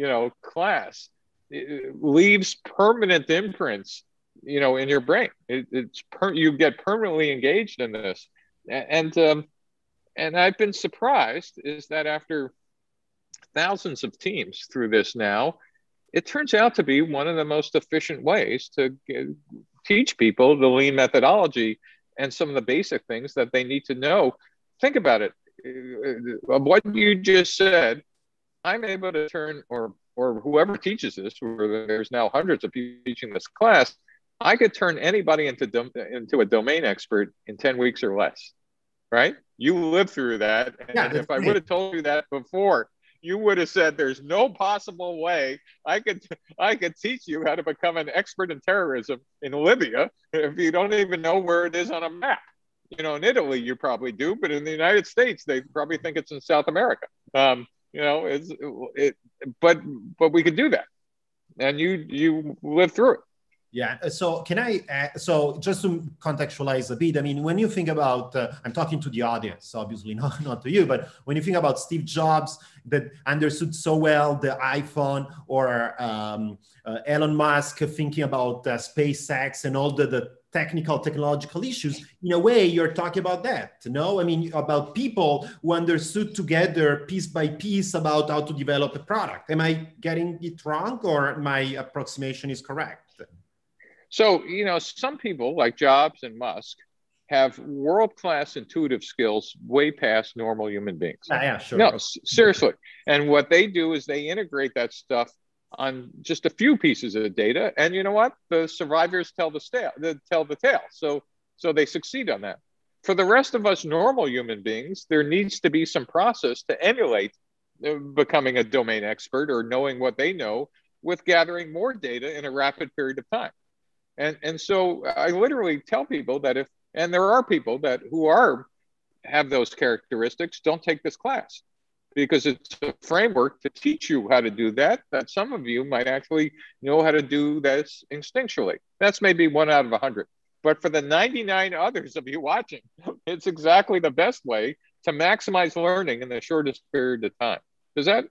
you know, class. It leaves permanent imprints, you know, in your brain. It, it's per, you get permanently engaged in this. And um, and I've been surprised is that after thousands of teams through this now, it turns out to be one of the most efficient ways to teach people the lean methodology and some of the basic things that they need to know. Think about it. What you just said, I'm able to turn, or, or whoever teaches this, where there's now hundreds of people teaching this class, I could turn anybody into, dom into a domain expert in ten weeks or less, right? You lived through that. And yeah, if I would have told you that before, you would have said, there's no possible way I could, I could teach you how to become an expert in terrorism in Libya if you don't even know where it is on a map. You know, in Italy, you probably do, but in the United States, they probably think it's in South America. Um, you know, it's, it, but, but we could do that. And you, you lived through it. Yeah. So can I, uh, so just to contextualize a bit, I mean, when you think about, uh, I'm talking to the audience, obviously not, not to you, but when you think about Steve Jobs that understood so well the iPhone, or um, uh, Elon Musk thinking about uh, SpaceX and all the, the technical, technological issues, in a way, you're talking about that, you know? I mean, about people who understood together piece by piece about how to develop a product. Am I getting it wrong, or my approximation is correct? So, you know, some people like Jobs and Musk have world-class intuitive skills way past normal human beings. Yeah, yeah, sure. No, seriously. And what they do is they integrate that stuff on just a few pieces of data. And you know what? The survivors tell the, sta- the, tell the tale. So, so they succeed on that. For the rest of us normal human beings, there needs to be some process to emulate becoming a domain expert or knowing what they know with gathering more data in a rapid period of time. And and so I literally tell people that if, and there are people that who are, have those characteristics, don't take this class because it's a framework to teach you how to do that, that some of you might actually know how to do this instinctually. That's maybe one out of a hundred. But for the ninety-nine others of you watching, it's exactly the best way to maximize learning in the shortest period of time. Does that?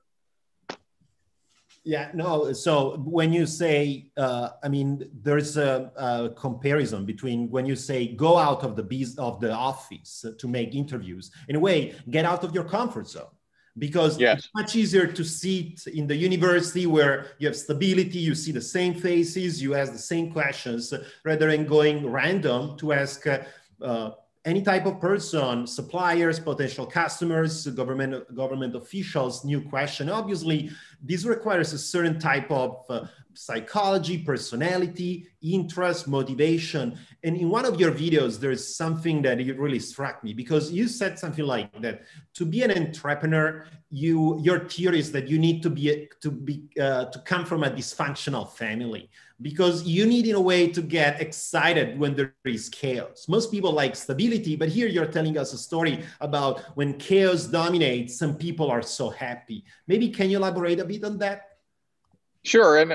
Yeah, no. So when you say, uh, I mean, there's a, a comparison between when you say go out of the biz- of the office to make interviews. In a way, get out of your comfort zone. Because yes. It's much easier to sit in the university where you have stability, you see the same faces, you ask the same questions, rather than going random to ask uh, uh, any type of person, suppliers, potential customers, government government officials, new question. Obviously, this requires a certain type of uh, psychology, personality, interest, motivation. And in one of your videos, there is something that it really struck me because you said something like that. To be an entrepreneur, you your theory is that you need to be a, to be uh, to come from a dysfunctional family because you need in a way to get excited when there is chaos. Most people like stability, but here you're telling us a story about when chaos dominates, some people are so happy. Maybe can you elaborate a bit on that? Sure. And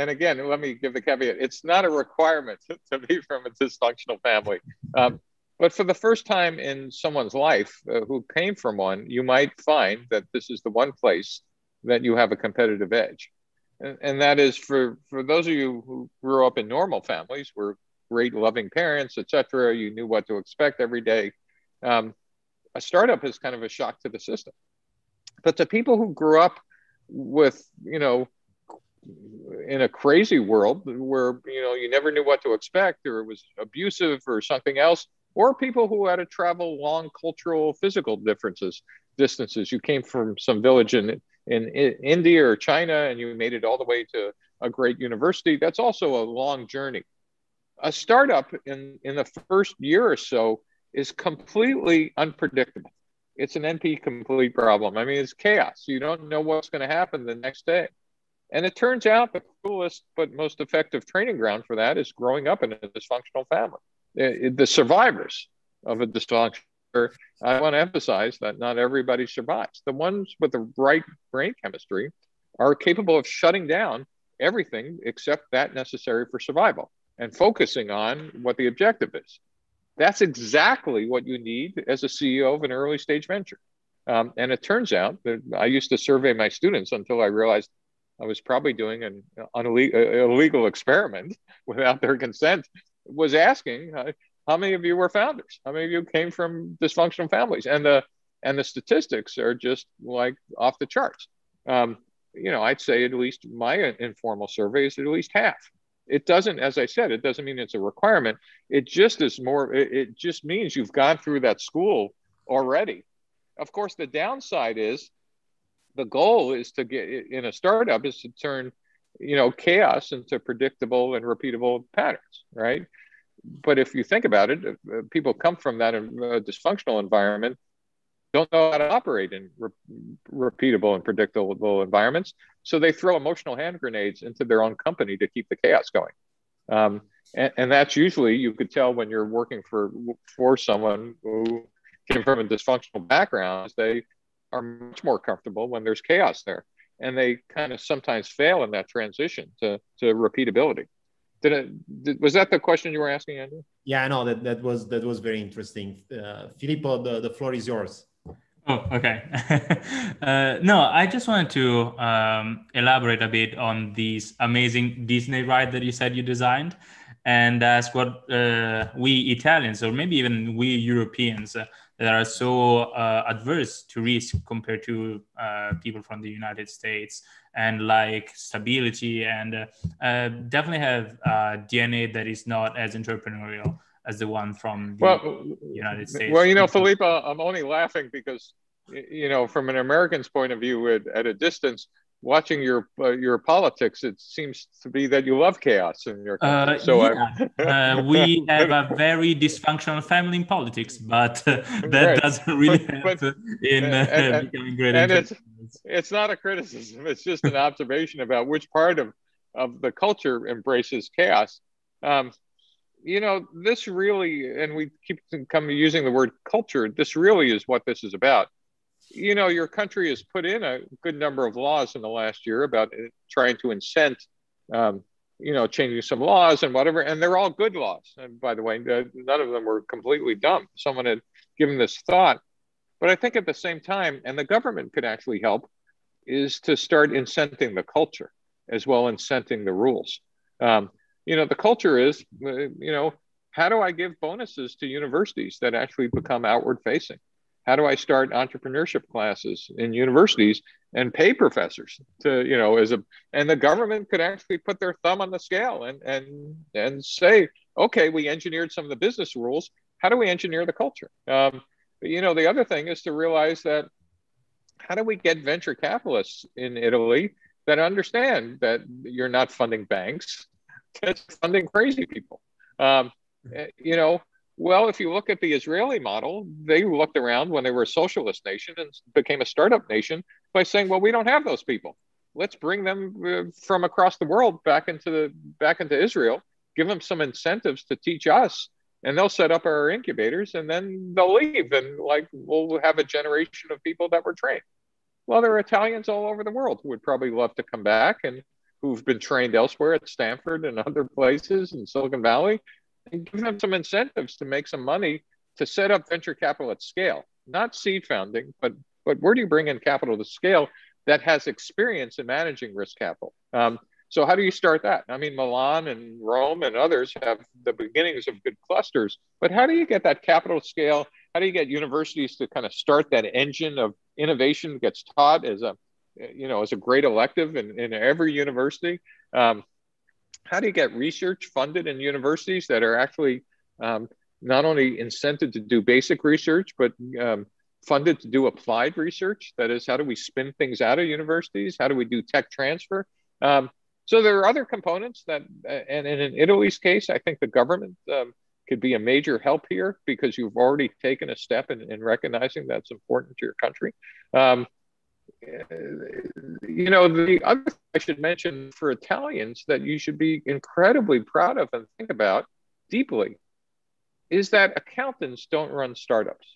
and again, let me give the caveat. It's not a requirement to, to be from a dysfunctional family. Um, but for the first time in someone's life uh, who came from one, you might find that this is the one place that you have a competitive edge. And, and that is for, for those of you who grew up in normal families, were great loving parents, et cetera, you knew what to expect every day. Um, a startup is kind of a shock to the system. But to people who grew up with, you know, in a crazy world where, you know, you never knew what to expect or it was abusive or something else, or people who had to travel long cultural, physical differences, distances. You came from some village in, in, in India or China and you made it all the way to a great university. That's also a long journey. A startup in, in the first year or so is completely unpredictable. It's an N P complete problem. I mean, it's chaos. You don't know what's going to happen the next day. And it turns out the coolest but most effective training ground for that is growing up in a dysfunctional family. It, it, the survivors of a dysfunctional, I want to emphasize that not everybody survives. The ones with the right brain chemistry are capable of shutting down everything except that necessary for survival and focusing on what the objective is. That's exactly what you need as a C E O of an early stage venture. Um, and it turns out that I used to survey my students until I realized I was probably doing an, an illegal experiment without their consent, was asking uh, how many of you were founders? How many of you came from dysfunctional families? And the, and the statistics are just like off the charts. Um, you know, I'd say at least my informal survey is at least half. It doesn't, as I said, it doesn't mean it's a requirement. It just is more, it, it just means you've gone through that school already. Of course, the downside is, the goal is to get in a startup is to turn, you know, chaos into predictable and repeatable patterns, right? But if you think about it, people come from that dysfunctional environment, don't know how to operate in re- repeatable and predictable environments. So they throw emotional hand grenades into their own company to keep the chaos going. Um, and, and that's usually, you could tell when you're working for, for someone who came from a dysfunctional background, they are much more comfortable when there's chaos there. And they kind of sometimes fail in that transition to, to repeatability. Did it, did, was that the question you were asking, Andrew? Yeah, I know that, that was that was very interesting. Uh, Filippo, the, the floor is yours. Oh, okay. uh, no, I just wanted to um, elaborate a bit on these amazing Disney ride that you said you designed. And that's what uh, we Italians, or maybe even we Europeans, uh, that are so uh, adverse to risk compared to uh, people from the United States, and like stability, and uh, uh, definitely have uh, D N A that is not as entrepreneurial as the one from the well, United States. Well, you know, Filippo, I'm only laughing because, you know, from an American's point of view, at, at a distance, watching your uh, your politics, it seems to be that you love chaos in your country. Uh, so yeah. uh, we have a very dysfunctional family in politics, but uh, that right. doesn't really help but, in uh, and, and, becoming great. And it's, it's not a criticism; it's just an observation about which part of of the culture embraces chaos. Um, you know, this really, and we keep coming using the word culture. This really is what this is about. You know, your country has put in a good number of laws in the last year about trying to incent, um, you know, changing some laws and whatever. And they're all good laws. And by the way, none of them were completely dumb. Someone had given this thought. But I think at the same time, and the government could actually help, is to start incenting the culture as well as incenting the rules. Um, you know, the culture is, you know, how do I give bonuses to universities that actually become outward facing? How do I start entrepreneurship classes in universities and pay professors to, you know, as a, and the government could actually put their thumb on the scale and, and, and say, okay, we engineered some of the business rules. How do we engineer the culture? Um, but, you know, the other thing is to realize that how do we get venture capitalists in Italy that understand that you're not funding banks, that's funding crazy people, um, you know, well, if you look at the Israeli model, they looked around when they were a socialist nation and became a startup nation by saying, well, we don't have those people. Let's bring them from across the world back into the back into Israel, give them some incentives to teach us, and they'll set up our incubators, and then they'll leave, and like we'll have a generation of people that were trained. Well, there are Italians all over the world who would probably love to come back and who've been trained elsewhere at Stanford and other places in Silicon Valley, and give them some incentives to make some money to set up venture capital at scale, not seed funding, but, but where do you bring in capital to scale that has experience in managing risk capital? Um, so how do you start that? I mean, Milan and Rome and others have the beginnings of good clusters, but how do you get that capital scale? How do you get universities to kind of start that engine of innovation that gets taught as a, you know, as a great elective in, in every university? Um, How do you get research funded in universities that are actually um, not only incented to do basic research, but um, funded to do applied research? That is, how do we spin things out of universities? How do we do tech transfer? Um, so there are other components that, and in Italy's case, I think the government um, could be a major help here because you've already taken a step in, in recognizing that's important to your country. Um, You know, the other thing I should mention for Italians that you should be incredibly proud of and think about deeply is that accountants don't run startups.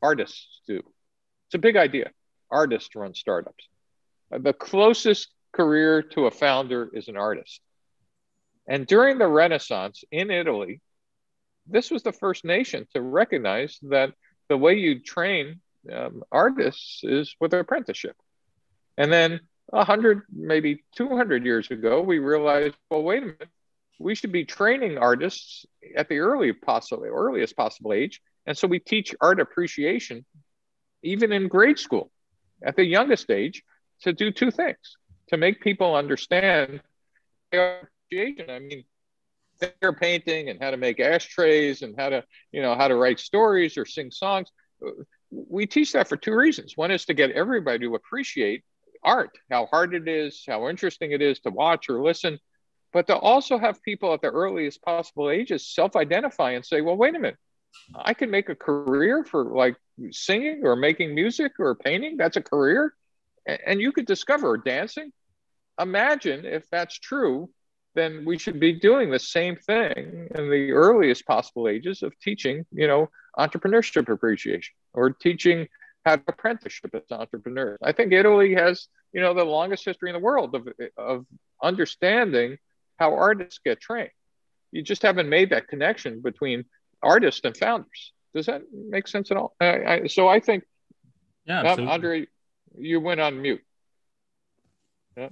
Artists do. It's a big idea. Artists run startups. The closest career to a founder is an artist. And during the Renaissance in Italy, this was the first nation to recognize that the way you train Um, artists is with an apprenticeship. And then a hundred, maybe two hundred years ago, we realized, well, wait a minute, we should be training artists at the early possible, earliest possible age. And so we teach art appreciation, even in grade school, at the youngest age, to do two things, to make people understand their appreciation. I mean, their painting and how to make ashtrays and how to, you know, how to write stories or sing songs. We teach that for two reasons. One is to get everybody to appreciate art, how hard it is, how interesting it is to watch or listen, but to also have people at the earliest possible ages self-identify and say, well, wait a minute, I can make a career for like singing or making music or painting. That's a career. And you could discover dancing. Imagine if that's true, then we should be doing the same thing in the earliest possible ages of teaching, you know, entrepreneurship appreciation or teaching how to apprenticeship as entrepreneurs. I think Italy has, you know, the longest history in the world of, of understanding how artists get trained. You just haven't made that connection between artists and founders. Does that make sense at all? I, I, so I think, yeah, um, Andre, you went on mute. Yeah.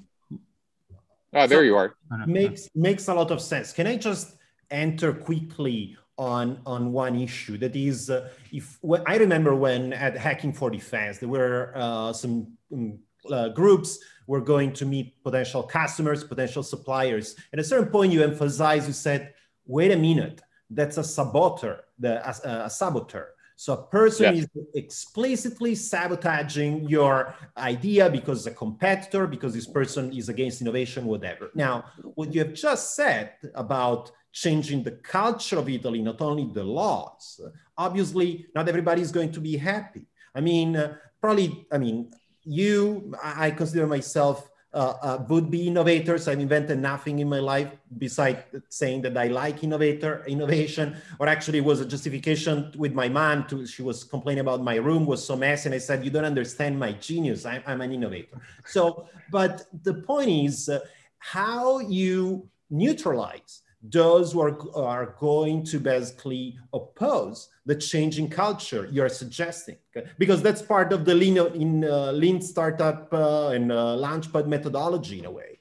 Oh, there so you are. Makes, makes a lot of sense. Can I just enter quickly on, on one issue? That is, uh, if well, I remember when at Hacking for Defense, there were uh, some um, uh, groups were going to meet potential customers, potential suppliers. At a certain point, you emphasized, you said, wait a minute, that's a saboteur, the, uh, a saboteur. So a person yeah. is explicitly sabotaging your idea because a competitor, because this person is against innovation, whatever. Now, what you have just said about changing the culture of Italy, not only the laws, obviously not everybody is going to be happy. I mean, uh, probably, I mean, you, I consider myself uh, uh, would be innovators. I've invented nothing in my life besides saying that I like innovator innovation, or actually it was a justification with my mom. To, she was complaining about my room was so messy. And I said, you don't understand my genius. I, I'm an innovator. So, but the point is uh, how you neutralize those who are, are going to basically oppose the changing culture you're suggesting, because that's part of the lean, in, uh, lean startup uh, and uh, Launchpad methodology in a way.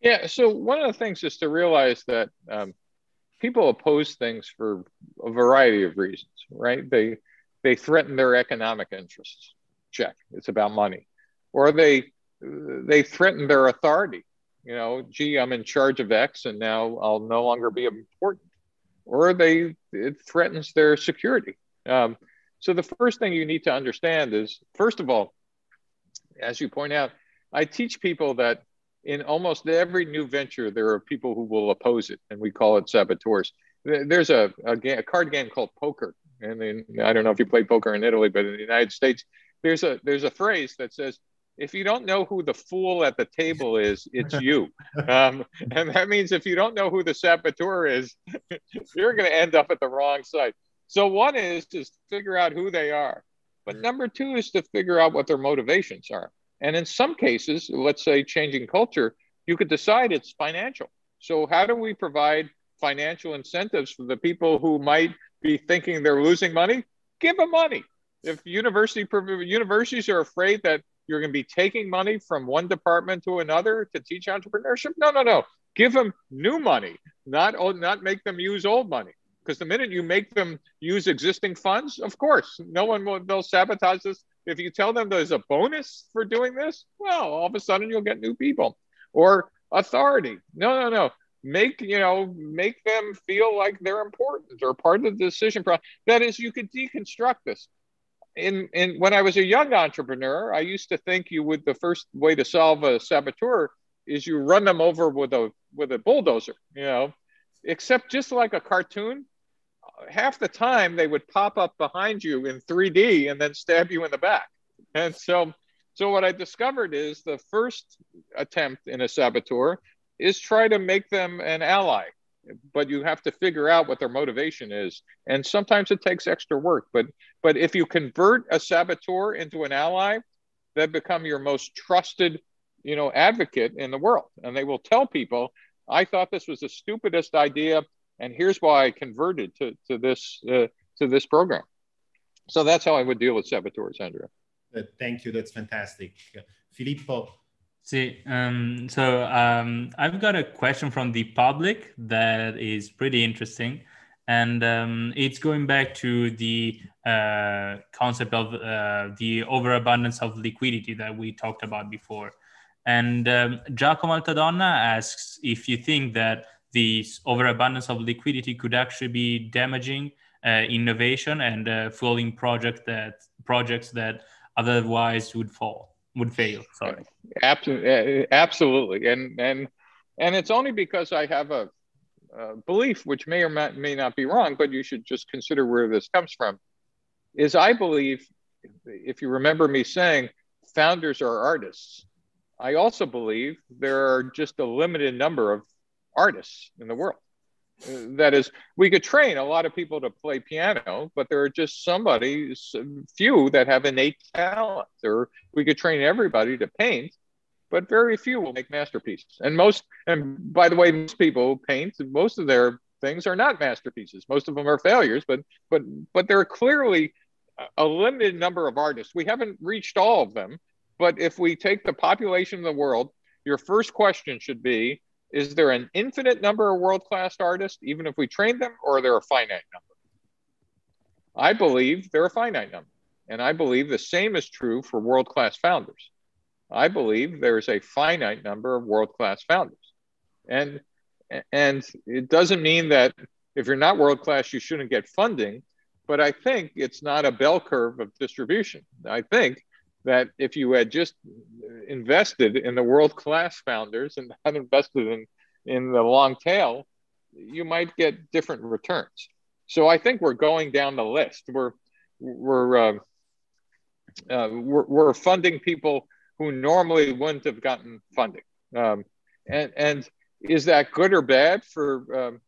Yeah, so one of the things is to realize that um, people oppose things for a variety of reasons, right? They, they threaten their economic interests, check, it's about money. Or they, they threaten their authority. You know, gee, I'm in charge of X and now I'll no longer be important. Or they, it threatens their security. Um, so the first thing you need to understand is, first of all, as you point out, I teach people that in almost every new venture, there are people who will oppose it, and we call it saboteurs. There's a, a, game, a card game called poker. And in, I don't know if you play poker in Italy, but in the United States, there's a, there's a phrase that says, if you don't know who the fool at the table is, it's you. Um, and that means if you don't know who the saboteur is, you're going to end up at the wrong side. So one is just figure out who they are. But number two is to figure out what their motivations are. And in some cases, let's say changing culture, you could decide it's financial. So how do we provide financial incentives for the people who might be thinking they're losing money? Give them money. If university, universities are afraid that you're going to be taking money from one department to another to teach entrepreneurship? No, no, no. Give them new money, not old, not make them use old money. Because the minute you make them use existing funds, of course, no one will, they'll sabotage this. If you tell them there's a bonus for doing this, well, all of a sudden you'll get new people. Or authority. No, no, no. Make, you know, make them feel like they're important or part of the decision process. That is, you could deconstruct this. In, in when I was a young entrepreneur, I used to think you would the first way to solve a saboteur is you run them over with a with a bulldozer, you know, except just like a cartoon, half the time they would pop up behind you in three D and then stab you in the back. And so so what I discovered is the first attempt in a saboteur is try to make them an ally. But you have to figure out what their motivation is. And sometimes it takes extra work. But but if you convert a saboteur into an ally, they become your most trusted, you know, advocate in the world. And they will tell people, I thought this was the stupidest idea, and here's why I converted to, to, this, uh, to this program. So that's how I would deal with saboteurs, Andrea. Thank you. That's fantastic. Filippo. See, um, so um, I've got a question from the public that is pretty interesting. And um, it's going back to the uh, concept of uh, the overabundance of liquidity that we talked about before. And um, Giacomo Altadonna asks if you think that the overabundance of liquidity could actually be damaging uh, innovation and uh, fueling project that, projects that otherwise would fall. would fail, sorry. Absolutely, absolutely. And, and, and it's only because I have a, a belief, which may or may not be wrong, but you should just consider where this comes from, is I believe, if you remember me saying, founders are artists. I also believe there are just a limited number of artists in the world. That is, we could train a lot of people to play piano, but there are just somebody, few that have innate talent. Or we could train everybody to paint, but very few will make masterpieces. And most, and by the way, most people who paint, most of their things are not masterpieces. Most of them are failures, but but but there are clearly a limited number of artists. We haven't reached all of them, but if we take the population of the world your first question should be, is there an infinite number of world-class artists, even if we train them, or are there a finite number? I believe they're a finite number. And I believe the same is true for world-class founders. I believe there is a finite number of world-class founders. And, and it doesn't mean that if you're not world-class, you shouldn't get funding. But I think it's not a bell curve of distribution. I think that if you had just invested in the world-class founders and not invested in, in the long tail, you might get different returns. So I think we're going down the list. We're, we're, uh, uh, we're, we're funding people who normally wouldn't have gotten funding. Um, and, and is that good or bad for, um,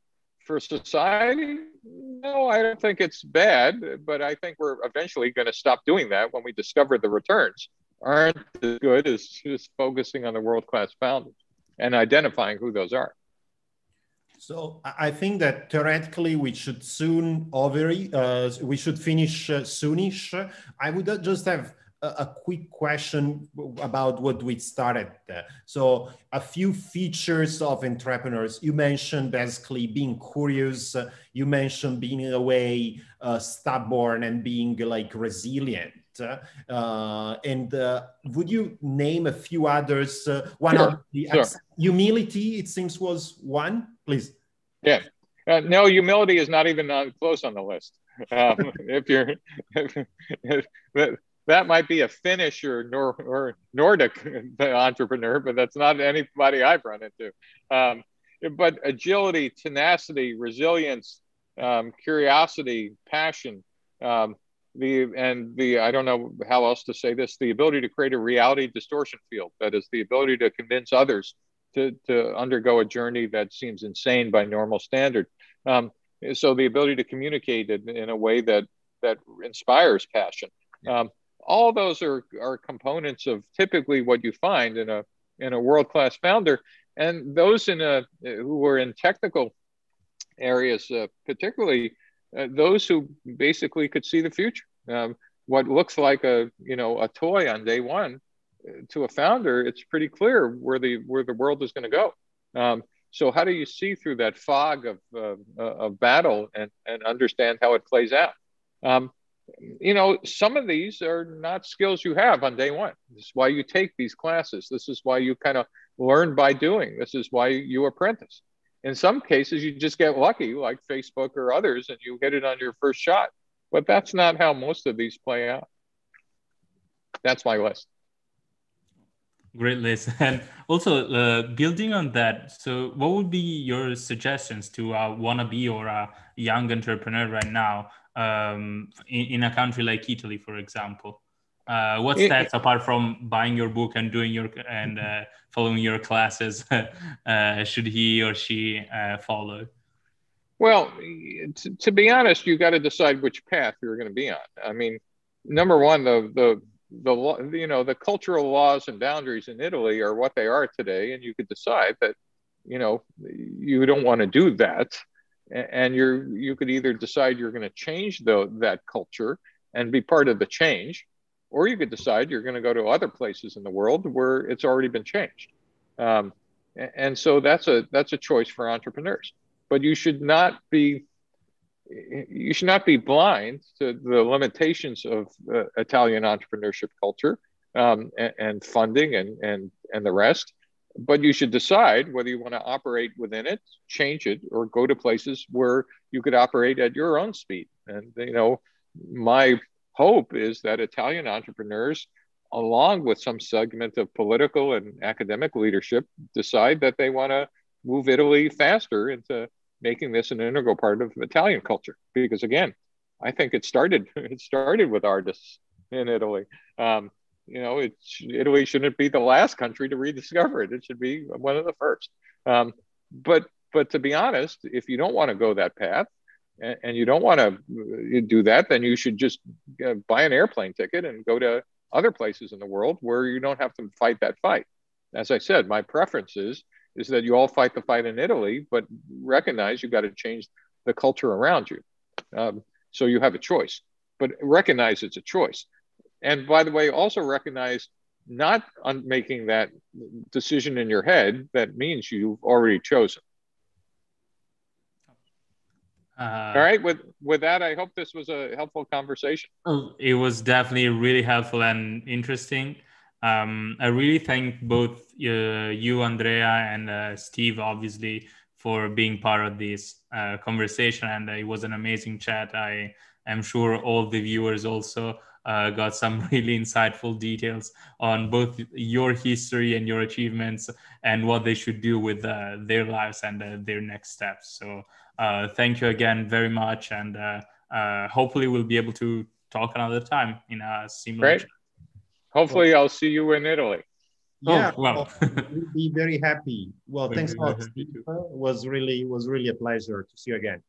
for society? No, I don't think it's bad, but I think we're eventually going to stop doing that when we discover the returns aren't as good as just focusing on the world-class founders and identifying who those are. So I think that theoretically we should soon ovary, uh, we should finish uh, soonish. I would just have a, a quick question about what we started. So a few features of entrepreneurs. You mentioned basically being curious. You mentioned being in a way uh, stubborn and being like resilient. Uh, and uh, would you name a few others? Uh, one sure, of the sure. Humility, it seems, was one. Please. Yeah. Uh, no, humility is not even on, close on the list. Um, if you're, if, if, if, that might be a Finnish or, Nor or Nordic entrepreneur, but that's not anybody I've run into. Um, but agility, tenacity, resilience, um, curiosity, passion. Um, The and the, I don't know how else to say this, the ability to create a reality distortion field. That is the ability to convince others to, to undergo a journey that seems insane by normal standard. Um, so the ability to communicate in, in a way that, that inspires passion. Um, all those are, are components of typically what you find in a, in a world-class founder. And those in a, who are in technical areas, uh, particularly Uh, those who basically could see the future. Um, what looks like a you know a toy on day one, uh, to a founder, it's pretty clear where the where the world is going to go. Um, so how do you see through that fog of uh, of battle and and understand how it plays out? Um, you know, some of these are not skills you have on day one. This is why you take these classes. This is why you kind of learn by doing. This is why you apprentice. In some cases, you just get lucky, like Facebook or others, and you hit it on your first shot. But that's not how most of these play out. That's my list. Great list. And also, uh, building on that, so what would be your suggestions to a wannabe or a young entrepreneur right now um, in, in a country like Italy, for example? Uh, what steps, apart from buying your book and doing your and uh, following your classes, uh, should he or she uh, follow? Well, to, to be honest, you got to decide which path you're going to be on. I mean, number one, the the the you know the cultural laws and boundaries in Italy are what they are today, and you could decide that you know you don't want to do that, and you're you could either decide you're going to change the, that culture and be part of the change. Or you could decide you're going to go to other places in the world where it's already been changed. Um, and so that's a, that's a choice for entrepreneurs. But you should not be, you should not be blind to the limitations of uh, Italian entrepreneurship culture um, and, and funding and, and, and the rest. But you should decide whether you want to operate within it, change it, or go to places where you could operate at your own speed. And, you know, my hope is that Italian entrepreneurs, along with some segment of political and academic leadership, decide that they want to move Italy faster into making this an integral part of Italian culture. Because again, I think it started it started with artists in Italy. Um, you know, it, Italy shouldn't be the last country to rediscover it. It should be one of the first. Um, but but to be honest, if you don't want to go that path, and you don't want to do that, then you should just buy an airplane ticket and go to other places in the world where you don't have to fight that fight. As I said, my preference is, is that you all fight the fight in Italy, but recognize you've got to change the culture around you. Um, so you have a choice, but recognize it's a choice. And by the way, also recognize not on making that decision in your head, that means you've already chosen. Uh, All right. With with that, I hope this was a helpful conversation. It was definitely really helpful and interesting. Um, I really thank both uh, you, Andrea, and uh, Steve, obviously, for being part of this uh, conversation. And it was an amazing chat. I am sure all the viewers also uh, got some really insightful details on both your history and your achievements and what they should do with uh, their lives and uh, their next steps. So uh, thank you again very much. And uh, uh, hopefully we'll be able to talk another time in a similar Great. Chat. Hopefully I'll see you in Italy. Yeah, oh, well, we'll be very happy. Well, thanks a lot. It was really, was really a pleasure to see you again.